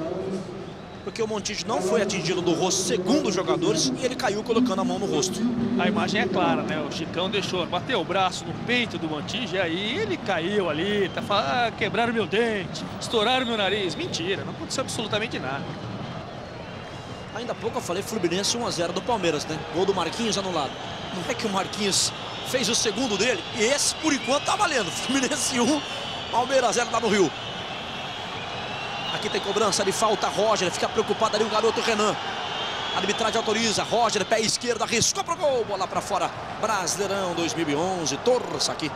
porque o Montite não foi atingido do rosto, segundo os jogadores, e ele caiu colocando a mão no rosto. A imagem é clara, né? O Chicão deixou, bateu o braço no peito do Montite, aí ele caiu ali, tá falando, ah, quebraram meu dente, estouraram meu nariz. Mentira, não aconteceu absolutamente nada. Ainda há pouco eu falei Fluminense 1 a 0 do Palmeiras, né? Gol do Marquinhos anulado. Não é que o Marquinhos fez o segundo dele, e esse por enquanto tá valendo. Fluminense 1, Palmeiras 0 lá no Rio. Aqui tem cobrança de falta, Roger fica preocupado ali, o garoto Renan. A arbitragem autoriza, Roger, pé esquerdo, arriscou pro gol, bola pra fora. Brasileirão 2011, torça aqui.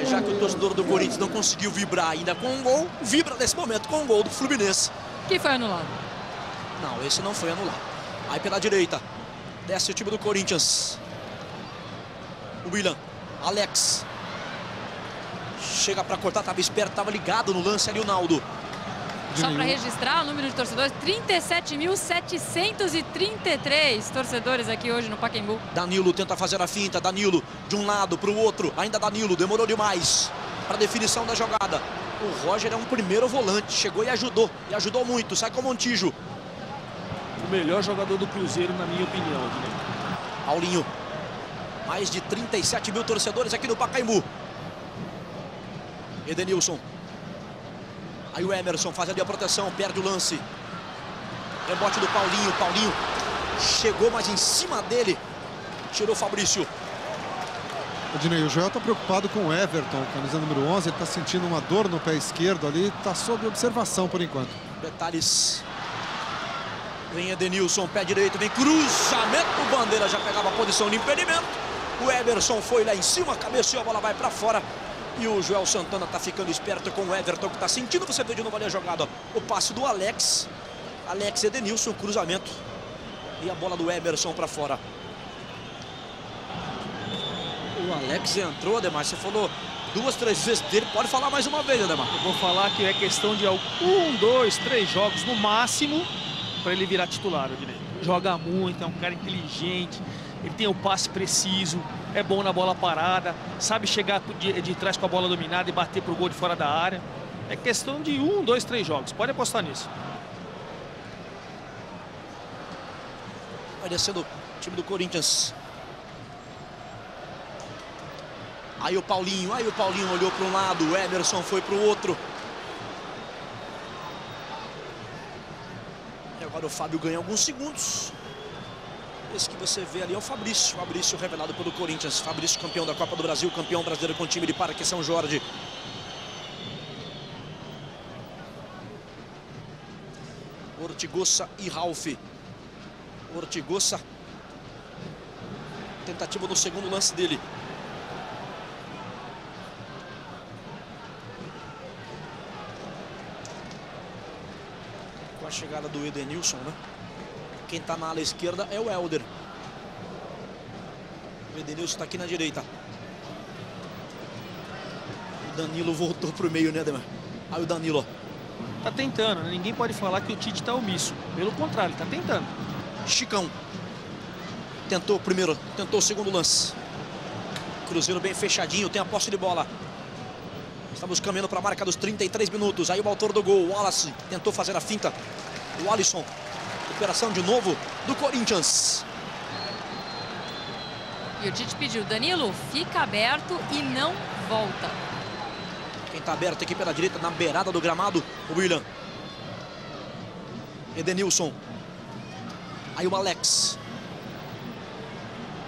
É, já que o torcedor do Corinthians não conseguiu vibrar ainda com um gol, vibra nesse momento com um gol do Fluminense. Quem foi anulado? Não, esse não foi anulado. Aí pela direita, desce o time do Corinthians. O Willian, Alex. Chega pra cortar, tava esperto, tava ligado no lance ali o Naldo. Só pra registrar o número de torcedores, 37.733 torcedores aqui hoje no Pacaembu. Danilo tenta fazer a finta, Danilo de um lado pro outro, ainda Danilo, demorou demais pra definição da jogada. O Roger é um primeiro volante, chegou e ajudou muito, sai com o Montijo. O melhor jogador do Cruzeiro, na minha opinião. Né? Paulinho, mais de 37 mil torcedores aqui no Pacaembu. Edenílson. Aí o Emerson faz ali a proteção, perde o lance. Rebote do Paulinho. Paulinho chegou, mas em cima dele tirou o Fabrício. Ednei, o Joel está preocupado com o Everton, camisa número 11. Ele está sentindo uma dor no pé esquerdo ali. Está sob observação por enquanto. Detalhes. Vem Edenílson, pé direito, vem cruzamento. Bandeira já pegava a posição de impedimento. O Emerson foi lá em cima, cabeceou, a bola vai para fora. E o Joel Santana tá ficando esperto com o Everton, que tá sentindo, você vê de novo ali a jogada, ó. O passe do Alex. Alex Edenílson, cruzamento. E a bola do Emerson pra fora. O Alex entrou, Ademar, você falou duas, três vezes dele. Pode falar mais uma vez, Ademar. Eu vou falar que é questão de 1, 2, 3 jogos no máximo pra ele virar titular, Ademar. Joga muito, é um cara inteligente. Ele tem o passe preciso, é bom na bola parada, sabe chegar de trás com a bola dominada e bater pro gol de fora da área. É questão de 1, 2, 3 jogos, pode apostar nisso. Vai descendo o time do Corinthians. Aí o Paulinho olhou para um lado, o Emerson foi pro outro. E agora o Fábio ganha alguns segundos. Esse que você vê ali é o Fabrício. Fabrício revelado pelo Corinthians. Fabrício campeão da Copa do Brasil, campeão brasileiro com o time de Parque São Jorge. Ortigoza e Ralf. Ortigoza. Tentativa no segundo lance dele. Com a chegada do Edenílson, né? Quem está na ala esquerda é o Welder. O Edenílson está aqui na direita. O Danilo voltou para o meio, né, Ademar? Aí o Danilo, ó. Tá tentando, né? Ninguém pode falar que o Tite está omisso. Pelo contrário, está tentando. Chicão. Tentou o primeiro, tentou o segundo lance. Cruzeiro bem fechadinho, tem a posse de bola. Estamos caminhando para a marca dos 33 minutos. Aí o autor do gol, o Wallyson, tentou fazer a finta. O Wallyson. Recuperação de novo do Corinthians. E o Tite pediu, Danilo, fica aberto e não volta. Quem está aberto aqui pela direita, na beirada do gramado, o Willian. Edenílson. Aí o Alex.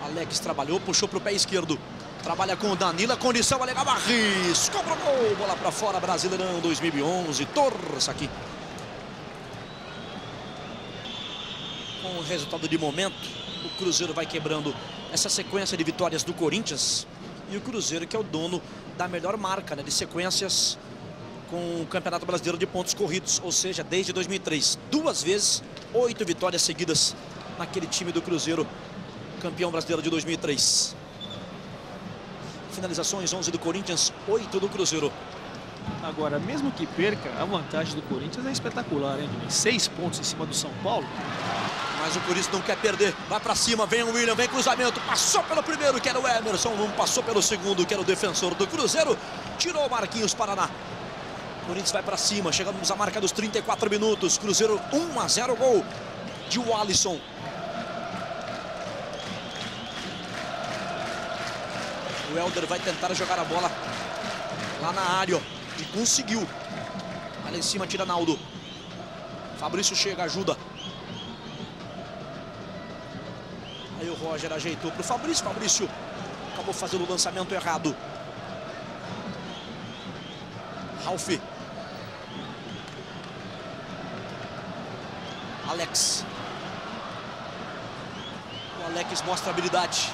Alex trabalhou, puxou para o pé esquerdo. Trabalha com o Danilo, a condição, alega Barris. Cobrou gol, bola para fora, Brasileirão 2011, torça aqui. Com o resultado de momento, o Cruzeiro vai quebrando essa sequência de vitórias do Corinthians. E o Cruzeiro que é o dono da melhor marca, né, de sequências com o Campeonato Brasileiro de pontos corridos. Ou seja, desde 2003, 2 vezes, 8 vitórias seguidas naquele time do Cruzeiro, campeão brasileiro de 2003. Finalizações 11 do Corinthians, 8 do Cruzeiro. Agora, mesmo que perca, a vantagem do Corinthians é espetacular, hein, Ednei? 6 pontos em cima do São Paulo. Mas o Corinthians não quer perder, vai pra cima, vem o Willian, vem cruzamento, passou pelo primeiro, que era o Emerson, passou pelo segundo, que era o defensor do Cruzeiro, tirou o Marquinhos Paraná. Corinthians vai para cima, chegamos à marca dos 34 minutos. Cruzeiro 1-0, gol de Wallyson. O Welder vai tentar jogar a bola lá na área e conseguiu. Lá em cima tira Naldo. Fabrício chega, ajuda. Aí o Roger ajeitou para o Fabrício. Fabrício acabou fazendo o lançamento errado. Ralf. Alex. O Alex mostra habilidade.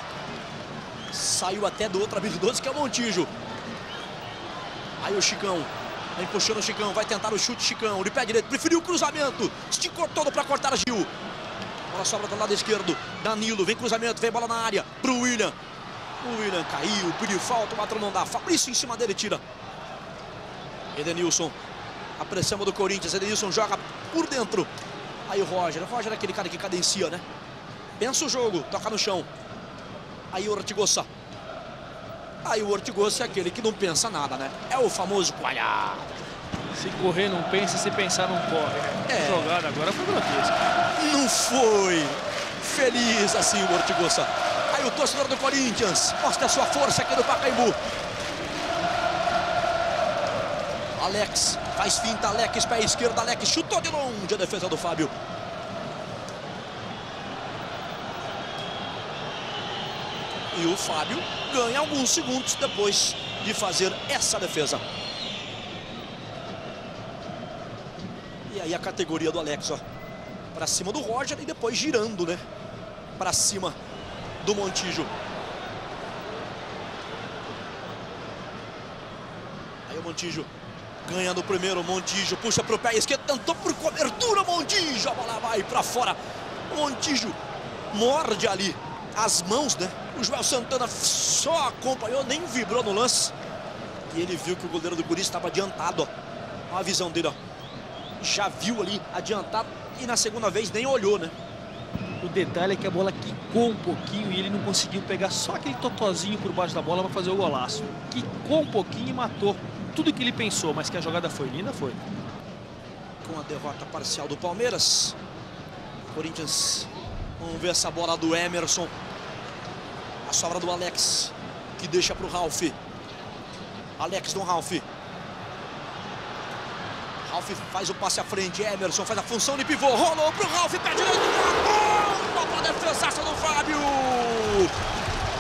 Saiu até do outro habilidoso, que é o Montijo. Aí o Chicão. Vem puxando o Chicão. Vai tentar o chute, Chicão. De pé direito. Preferiu o cruzamento. Esticou todo para cortar a Gil. Bola sobra do lado esquerdo. Danilo. Vem cruzamento. Vem bola na área. Pro Willian. O Willian caiu. Pediu falta. O patrão não dá. Fabrício em cima dele. Tira. Edenílson. A pressão do Corinthians. Edenílson joga por dentro. Aí o Roger. O Roger é aquele cara que cadencia, né? Pensa o jogo. Toca no chão. Aí o Ortigoza. Aí o Ortigoza é aquele que não pensa nada, né? É o famoso coalhado. Se correr não pensa, se pensar não corre. É. Jogada agora foi grotesca. Não foi. Feliz assim o Ortigoza. Aí o torcedor do Corinthians mostra a sua força aqui no Pacaembu. Alex faz finta, Alex, pé esquerdo, Alex chutou de longe a defesa do Fábio. E o Fábio ganha alguns segundos depois de fazer essa defesa. E aí a categoria do Alex, ó. Pra cima do Roger e depois girando, né? Pra cima do Montijo. Aí o Montijo ganha no primeiro, Montijo puxa pro pé esquerdo, tentou por cobertura, Montijo. A bola vai pra fora. Montijo morde ali as mãos, né? O Joel Santana só acompanhou, nem vibrou no lance. E ele viu que o goleiro do Corinthians estava adiantado, ó. Olha a visão dele, ó. Já viu ali, adiantado. E na segunda vez nem olhou, né? O detalhe é que a bola quicou um pouquinho e ele não conseguiu pegar só aquele totozinho por baixo da bola para fazer o golaço. Quicou um pouquinho e matou tudo que ele pensou, mas que a jogada foi linda, foi. Com a derrota parcial do Palmeiras, Corinthians, vamos ver essa bola do Emerson. A sobra do Alex, que deixa para o Ralf. Alex no Ralf. Ralf faz o passe à frente. Emerson faz a função de pivô. Rolou para o Ralf. Pé direito. Bomba para a defensaça do Fábio.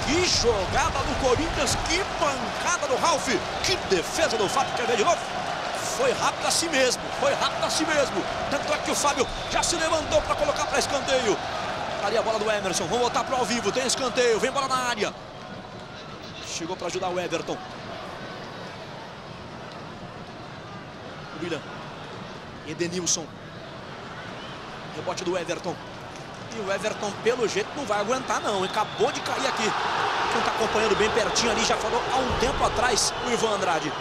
Que jogada do Corinthians. Que pancada do Ralf. Que defesa do Fábio. Quer ver de novo? Foi rápido a si mesmo. Foi rápido a si mesmo. Tanto é que o Fábio já se levantou para colocar para escanteio. Ali a bola do Emerson, vamos voltar para o ao vivo, tem escanteio, vem bola na área. Chegou para ajudar o Everton. Willian, Edenílson. Rebote do Everton. E o Everton, pelo jeito, não vai aguentar não, acabou de cair aqui. Quem está acompanhando bem pertinho ali, já falou há um tempo atrás, o Ivan Andrade.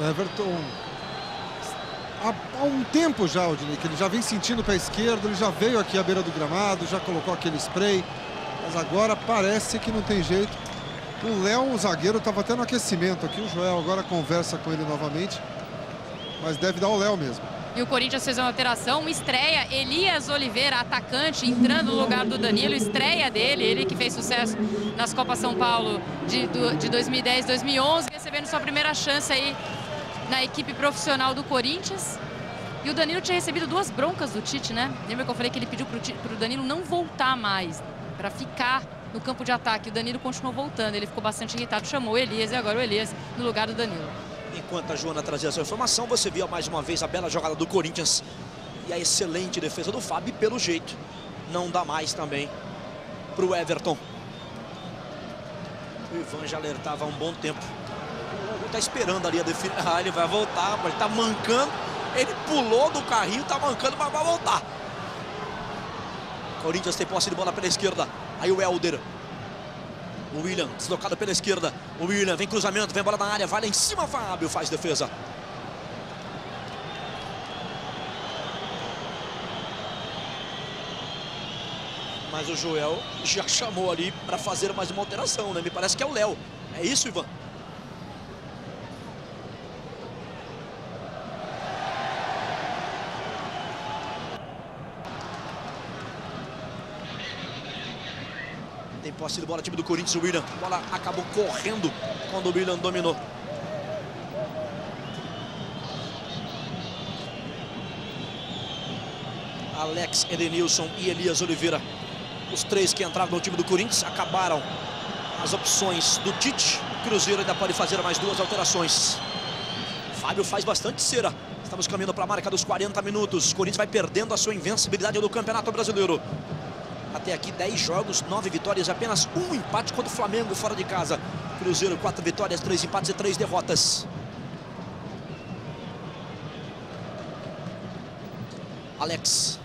O Everton... Há um tempo já, Aldinei, que ele já vem sentindo o pé esquerdo, ele já veio aqui à beira do gramado, já colocou aquele spray, mas agora parece que não tem jeito. O Léo, o zagueiro, estava até no aquecimento aqui, o Joel agora conversa com ele novamente, mas deve dar o Léo mesmo. E o Corinthians fez uma alteração, estreia Elias Oliveira, atacante, entrando no lugar do Danilo, estreia dele, ele que fez sucesso nas Copas São Paulo de 2010, 2011, recebendo sua primeira chance aí na equipe profissional do Corinthians. E o Danilo tinha recebido duas broncas do Tite, né? Lembra que eu falei que ele pediu pro Danilo não voltar mais, para ficar no campo de ataque. O Danilo continuou voltando, ele ficou bastante irritado, chamou o Elias e agora o Elias no lugar do Danilo. Enquanto a Joana trazia essa informação, você via mais uma vez a bela jogada do Corinthians e a excelente defesa do Fábio. E pelo jeito, não dá mais também pro Everton. O Ivan já alertava há um bom tempo. Tá esperando ali a defesa. Ah, ele vai voltar, rapaz. Ele tá mancando. Ele pulou do carrinho, tá mancando, mas vai voltar. Corinthians tem posse de bola pela esquerda. Aí o Welder. O Willian, deslocado pela esquerda. O Willian, vem cruzamento, vem bola na área. Vai lá em cima, Fábio faz defesa. Mas o Joel já chamou ali para fazer mais uma alteração, né? Me parece que é o Léo. É isso, Ivan? Tem posse de bola, time do Corinthians, o Willian. A bola acabou correndo quando o Willian dominou. Alex, Edenílson e Elias Oliveira. Os três que entraram no time do Corinthians. Acabaram as opções do Tite. Cruzeiro ainda pode fazer mais duas alterações. Fábio faz bastante cera. Estamos caminhando para a marca dos 40 minutos. Corinthians vai perdendo a sua invencibilidade do Campeonato Brasileiro. Até aqui 10 jogos, 9 vitórias e apenas um empate contra o Flamengo fora de casa. Cruzeiro, 4 vitórias, 3 empates e 3 derrotas. Alex.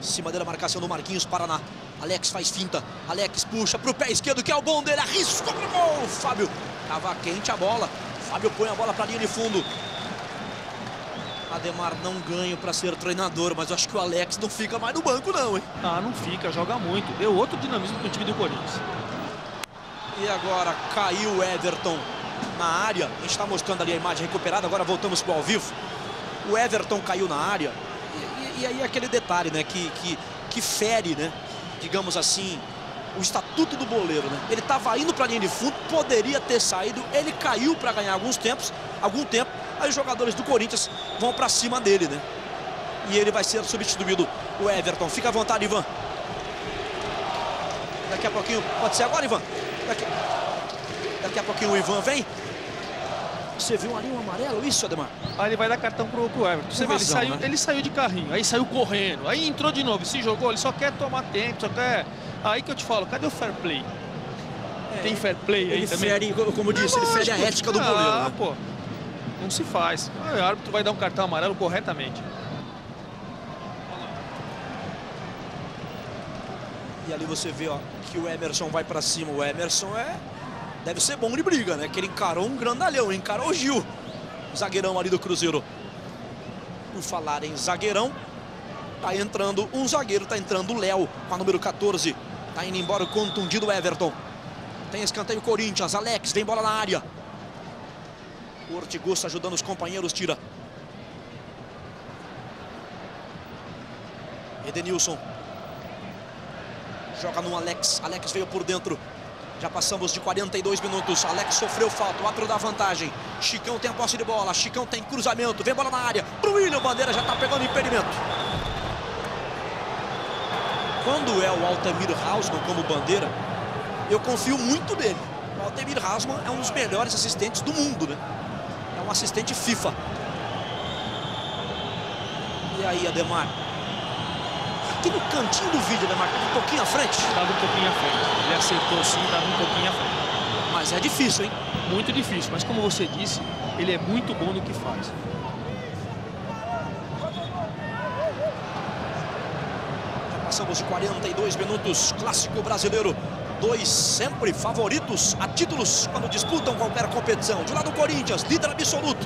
Em cima dele a marcação do Marquinhos Paraná. Alex faz finta. Alex puxa para o pé esquerdo, que é o bom dele. Arriscou pro gol. Fábio estava quente a bola. Fábio põe a bola para a linha de fundo. Ademar não ganha para ser treinador, mas eu acho que o Alex não fica mais no banco não, hein? Ah, não fica, joga muito. Deu outro dinamismo pro time do Corinthians. E agora caiu o Everton na área. A gente está mostrando ali a imagem recuperada, agora voltamos pro ao vivo. O Everton caiu na área. E aí aquele detalhe, né, que fere, né, digamos assim, o estatuto do goleiro, né? Ele estava indo para a linha de fundo, poderia ter saído, ele caiu para ganhar algum tempo, aí os jogadores do Corinthians vão para cima dele, né? E ele vai ser substituído, o Everton. Fica à vontade, Ivan. Daqui a pouquinho, pode ser agora, Ivan? Daqui a pouquinho o Ivan vem. Você viu ali um amarelo, isso, Ademar? Aí ele vai dar cartão pro Everton. Você vê, razão, ele saiu de carrinho, aí saiu correndo, aí entrou de novo, se jogou, ele só quer tomar tempo, só quer... Aí que eu te falo, cadê o fair play? É, tem fair play aí ele também? Fere, como eu disse, ele fere a ética do goleiro. Ah, né? Pô, não se faz. O árbitro vai dar um cartão amarelo corretamente. E ali você vê, ó, que o Emerson vai pra cima. O Emerson deve ser bom de briga, né? Que ele encarou um grandalhão, encarou o Gil. Zagueirão ali do Cruzeiro. Por falar em zagueirão, tá entrando um zagueiro, tá entrando o Léo, com a número 14. Tá indo embora o contundido Everton. Tem escanteio Corinthians, Alex, vem bola na área. O Ortigoza ajudando os companheiros, tira. Edenílson. Joga no Alex, Alex veio por dentro. Já passamos de 42 minutos. Alex sofreu falta, o árbitro dá vantagem. Chicão tem a posse de bola, Chicão tem cruzamento, vem bola na área. Pro Willian, bandeira já tá pegando impedimento. Quando é o Altamir Hausmann como bandeira, eu confio muito nele. O Altamir Hausmann é um dos melhores assistentes do mundo, né? É um assistente FIFA. E aí, Ademar? Aqui no cantinho do vídeo, Ademar, estava um pouquinho à frente? Estava um pouquinho à frente. Ele acertou sim, estava um pouquinho à frente. Mas é difícil, hein? Muito difícil, mas como você disse, ele é muito bom no que faz. Já passamos de 42 minutos, clássico brasileiro. Dois sempre favoritos a títulos quando disputam qualquer competição. De lado o Corinthians, líder absoluto.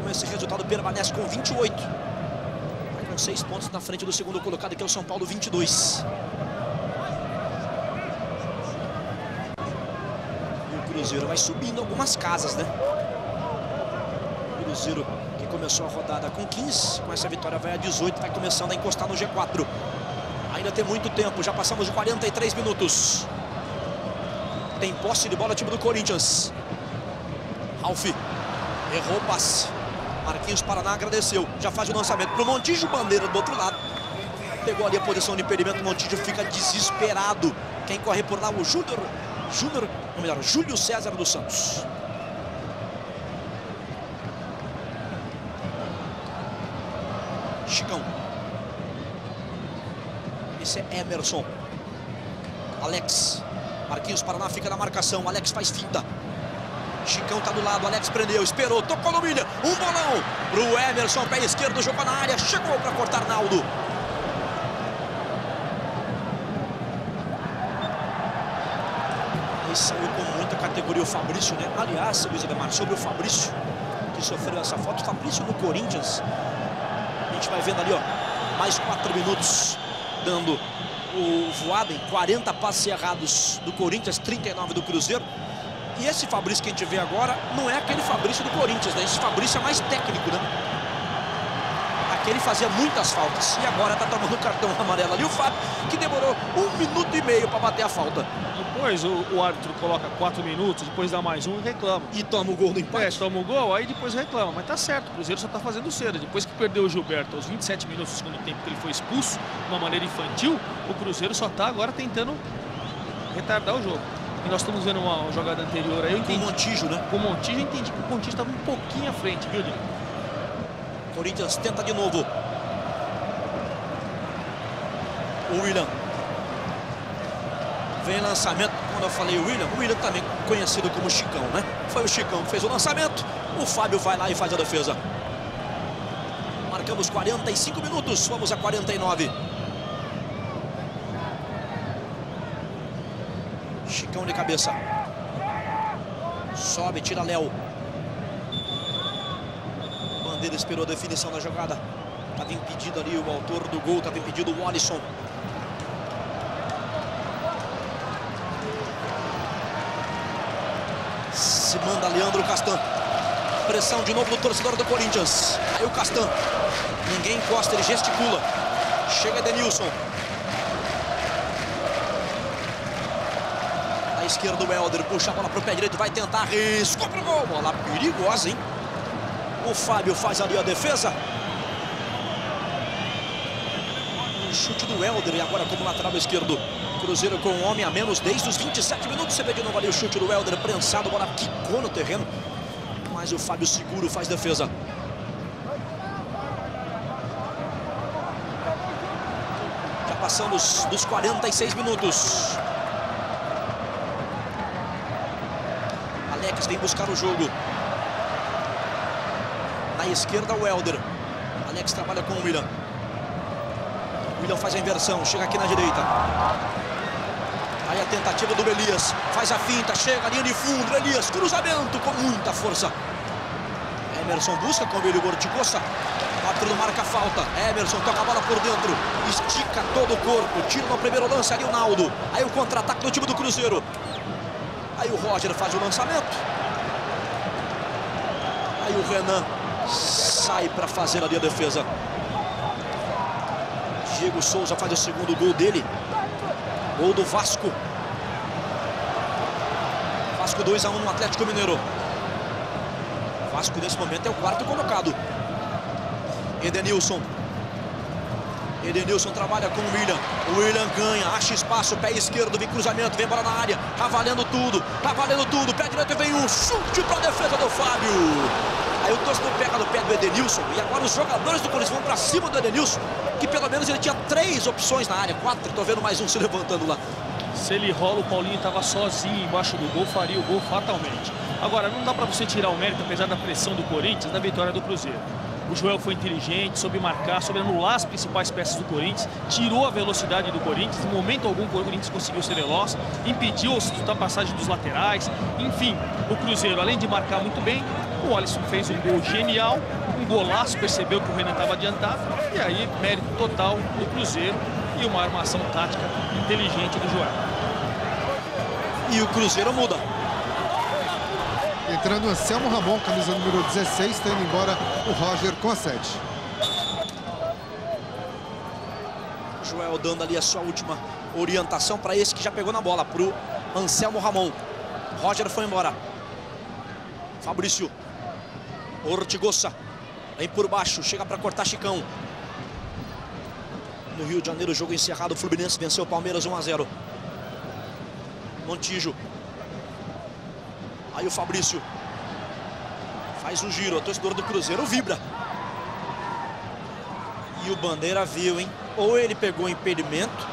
Com esse resultado permanece com 28. Vai com 6 pontos na frente do segundo colocado, que é o São Paulo, 22. E o Cruzeiro vai subindo algumas casas, né? O Cruzeiro que começou a rodada com 15, com essa vitória vai a 18, vai começando a encostar no G4. Ainda tem muito tempo, já passamos de 43 minutos. Tem posse de bola, time do Corinthians. Ralf errou o passe. Marquinhos Paraná agradeceu, já faz o lançamento pro Montijo, bandeira do outro lado. Pegou ali a posição de impedimento, Montijo fica desesperado. Quem corre por lá, o Júlio César dos Santos. Chicão. Esse é Emerson. Alex. Marquinhos Paraná fica na marcação. Alex faz finta. Chicão tá do lado. Alex prendeu, esperou, tocou no Willian. Um bolão pro Emerson. Pé esquerdo, jogou na área. Chegou para cortar Naldo. Aí saiu com muita categoria o Fabrício, né? Aliás, Luiz Ademar, sobre o Fabrício, que sofreu essa falta. O Fabrício no Corinthians. A gente vai vendo ali, ó. Mais 4 minutos. Dando o voado em 40 passes errados do Corinthians, 39 do Cruzeiro. E esse Fabrício que a gente vê agora não é aquele Fabrício do Corinthians, né? Esse Fabrício é mais técnico, né? que ele fazia muitas faltas. E agora tá tomando cartão amarelo ali o Fábio, que demorou 1 minuto e meio para bater a falta. Depois o árbitro coloca 4 minutos, depois dá mais um e reclama. E toma o gol no empate. É, toma o gol, aí depois reclama. Mas tá certo, o Cruzeiro só tá fazendo cedo. Depois que perdeu o Gilberto aos 27 minutos do segundo tempo, que ele foi expulso de uma maneira infantil, o Cruzeiro só tá agora tentando retardar o jogo. E nós estamos vendo uma jogada anterior aí. Com o Montijo, né? Com o Montijo, eu entendi que o Montijo estava um pouquinho à frente, viu, Dino? Corinthians tenta de novo. O Willian. Vem lançamento. Quando eu falei o Willian também conhecido como Chicão, né? Foi o Chicão que fez o lançamento. O Fábio vai lá e faz a defesa. Marcamos 45 minutos. Vamos a 49. Chicão de cabeça. Sobe, tira Léo. Bandeira esperou a definição da jogada. Estava impedido ali o autor do gol. Estava impedido o Wallyson. Se manda Leandro Castán. Pressão de novo do torcedor do Corinthians. Aí o Castán. Ninguém encosta, ele gesticula. Chega Edenílson. Esquerdo, o Welder puxa a bola para o pé direito, vai tentar, risco para o gol, bola perigosa, hein? O Fábio faz ali a defesa. Um chute do Welder e agora como lateral esquerdo. Cruzeiro com um homem a menos desde os 27 minutos, você vê de novo ali o chute do Welder, prensado, bola quicou no terreno. Mas o Fábio seguro faz defesa. Já passamos dos 46 minutos. Vem buscar o jogo. Na esquerda o Welder. Alex trabalha com o Willian. O Willian faz a inversão. Chega aqui na direita. Aí a tentativa do Elias. Faz a finta. Chega linha de fundo. Elias. Cruzamento com muita força. Emerson busca com o Willian Ortigoza. Não marca a falta. Emerson toca a bola por dentro. Estica todo o corpo. Tira no primeiro lance ali o Naldo. Aí o contra-ataque do time do Cruzeiro. Aí o Roger faz o lançamento. Aí o Renan sai para fazer ali a defesa. Diego Souza faz o segundo gol dele. Gol do Vasco. Vasco 2-1 no Atlético Mineiro. Vasco nesse momento é o 4º colocado. Edenílson. Edenílson trabalha com o Willian. O Willian ganha, acha espaço, pé esquerdo, vem cruzamento, vem bola na área. Tá valendo tudo. Pé direito vem um chute para a defesa do Fábio. Aí o torcedor pega no pé do Edenílson. E agora os jogadores do Corinthians vão para cima do Edenílson. Que pelo menos ele tinha 3 opções na área. 4, tô vendo mais um se levantando lá. Se ele rola, o Paulinho estava sozinho embaixo do gol, faria o gol fatalmente. Agora, não dá para você tirar o mérito, apesar da pressão do Corinthians, da vitória do Cruzeiro. O Joel foi inteligente, soube marcar, soube anular as principais peças do Corinthians, tirou a velocidade do Corinthians, em momento algum o Corinthians conseguiu ser veloz, impediu a ultrapassagem dos laterais, enfim, o Cruzeiro, além de marcar muito bem, o Wallyson fez um gol genial, um golaço, percebeu que o Renan estava adiantado, e aí mérito total do Cruzeiro e uma armação tática inteligente do Joel. E o Cruzeiro muda. Entrando o Anselmo Ramon, camisa número 16, tendo embora o Roger com a 7. Joel dando ali a sua última orientação para esse que já pegou na bola, para o Anselmo Ramon. Roger foi embora. Fabrício. Ortigoza. Vem por baixo, chega para cortar Chicão. No Rio de Janeiro, jogo encerrado. O Fluminense venceu o Palmeiras 1-0. Montijo. Aí o Fabrício faz um giro, o torcedor do Cruzeiro vibra. E o Bandeira viu, hein? Ou ele pegou o impedimento,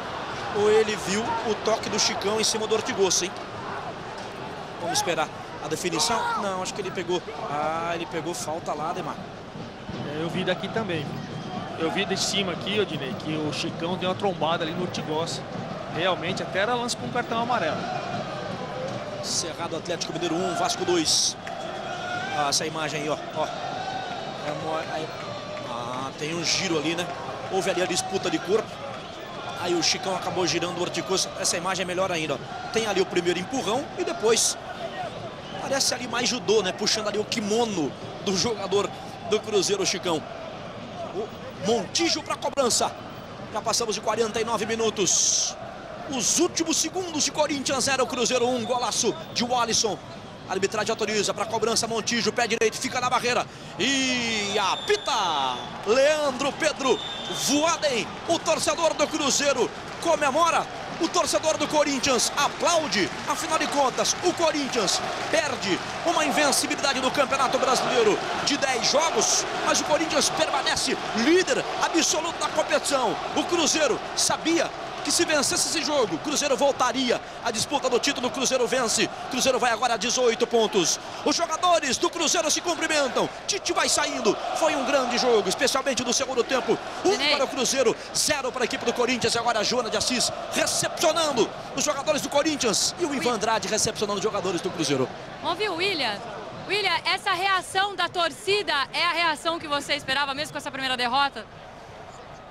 ou ele viu o toque do Chicão em cima do Ortigoza, hein? Vamos esperar a definição? Não, acho que ele pegou. Ah, ele pegou falta lá, Demar. Eu vi daqui também. Eu vi de cima aqui, Odinei, que o Chicão deu uma trombada ali no Ortigoza. Realmente, até era lance com um cartão amarelo. Cerrado, Atlético Mineiro 1, Vasco 2. Ah, essa imagem aí, ó. Ah, tem um giro ali, né? Houve ali a disputa de corpo. Aí o Chicão acabou girando o Ortigoza. Essa imagem é melhor ainda, ó. Tem ali o primeiro empurrão e depois... Parece ali mais judô, né? Puxando ali o kimono do jogador do Cruzeiro, Chicão. Montijo para cobrança. Já passamos de 49 minutos. Os últimos segundos de Corinthians 0, Cruzeiro 1, golaço de Wallyson. A arbitragem autoriza para cobrança, Montijo, pé direito, fica na barreira. E apita! Leandro Pedro Voaden, o torcedor do Cruzeiro, comemora. O torcedor do Corinthians aplaude. Afinal de contas, o Corinthians perde uma invencibilidade no Campeonato Brasileiro de 10 jogos, mas o Corinthians permanece líder absoluto da competição. O Cruzeiro sabia que se vencesse esse jogo, o Cruzeiro voltaria à disputa do título. O Cruzeiro vence. Cruzeiro vai agora a 18 pontos. Os jogadores do Cruzeiro se cumprimentam. Tite vai saindo. Foi um grande jogo, especialmente no segundo tempo. 1 para o Cruzeiro, 0 para a equipe do Corinthians. E agora a Joana de Assis recepcionando os jogadores do Corinthians. E o Ivan Andrade recepcionando os jogadores do Cruzeiro. Vamos ver o Willian. Willian, essa reação da torcida é a reação que você esperava mesmo com essa primeira derrota?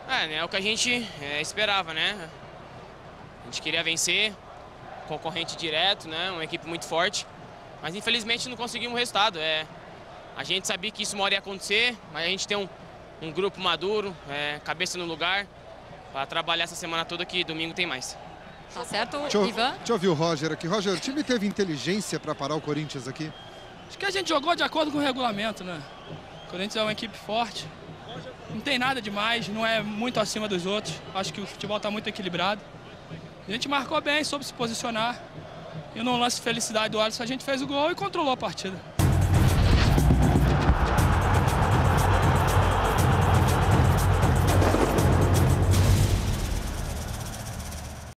É o que a gente esperava, né? A gente queria vencer, concorrente direto, né? Uma equipe muito forte, mas infelizmente não conseguimos o resultado. A gente sabia que isso uma hora ia acontecer, mas a gente tem um grupo maduro, cabeça no lugar, para trabalhar essa semana toda, que domingo tem mais. Tá certo, Ivan? Deixa eu ouvir o Roger aqui. Roger, o time teve inteligência para parar o Corinthians aqui? Acho que a gente jogou de acordo com o regulamento, né? O Corinthians é uma equipe forte. Não tem nada demais, não é muito acima dos outros. Acho que o futebol está muito equilibrado. A gente marcou bem, soube se posicionar. E num lance de felicidade do Wallyson, a gente fez o gol e controlou a partida.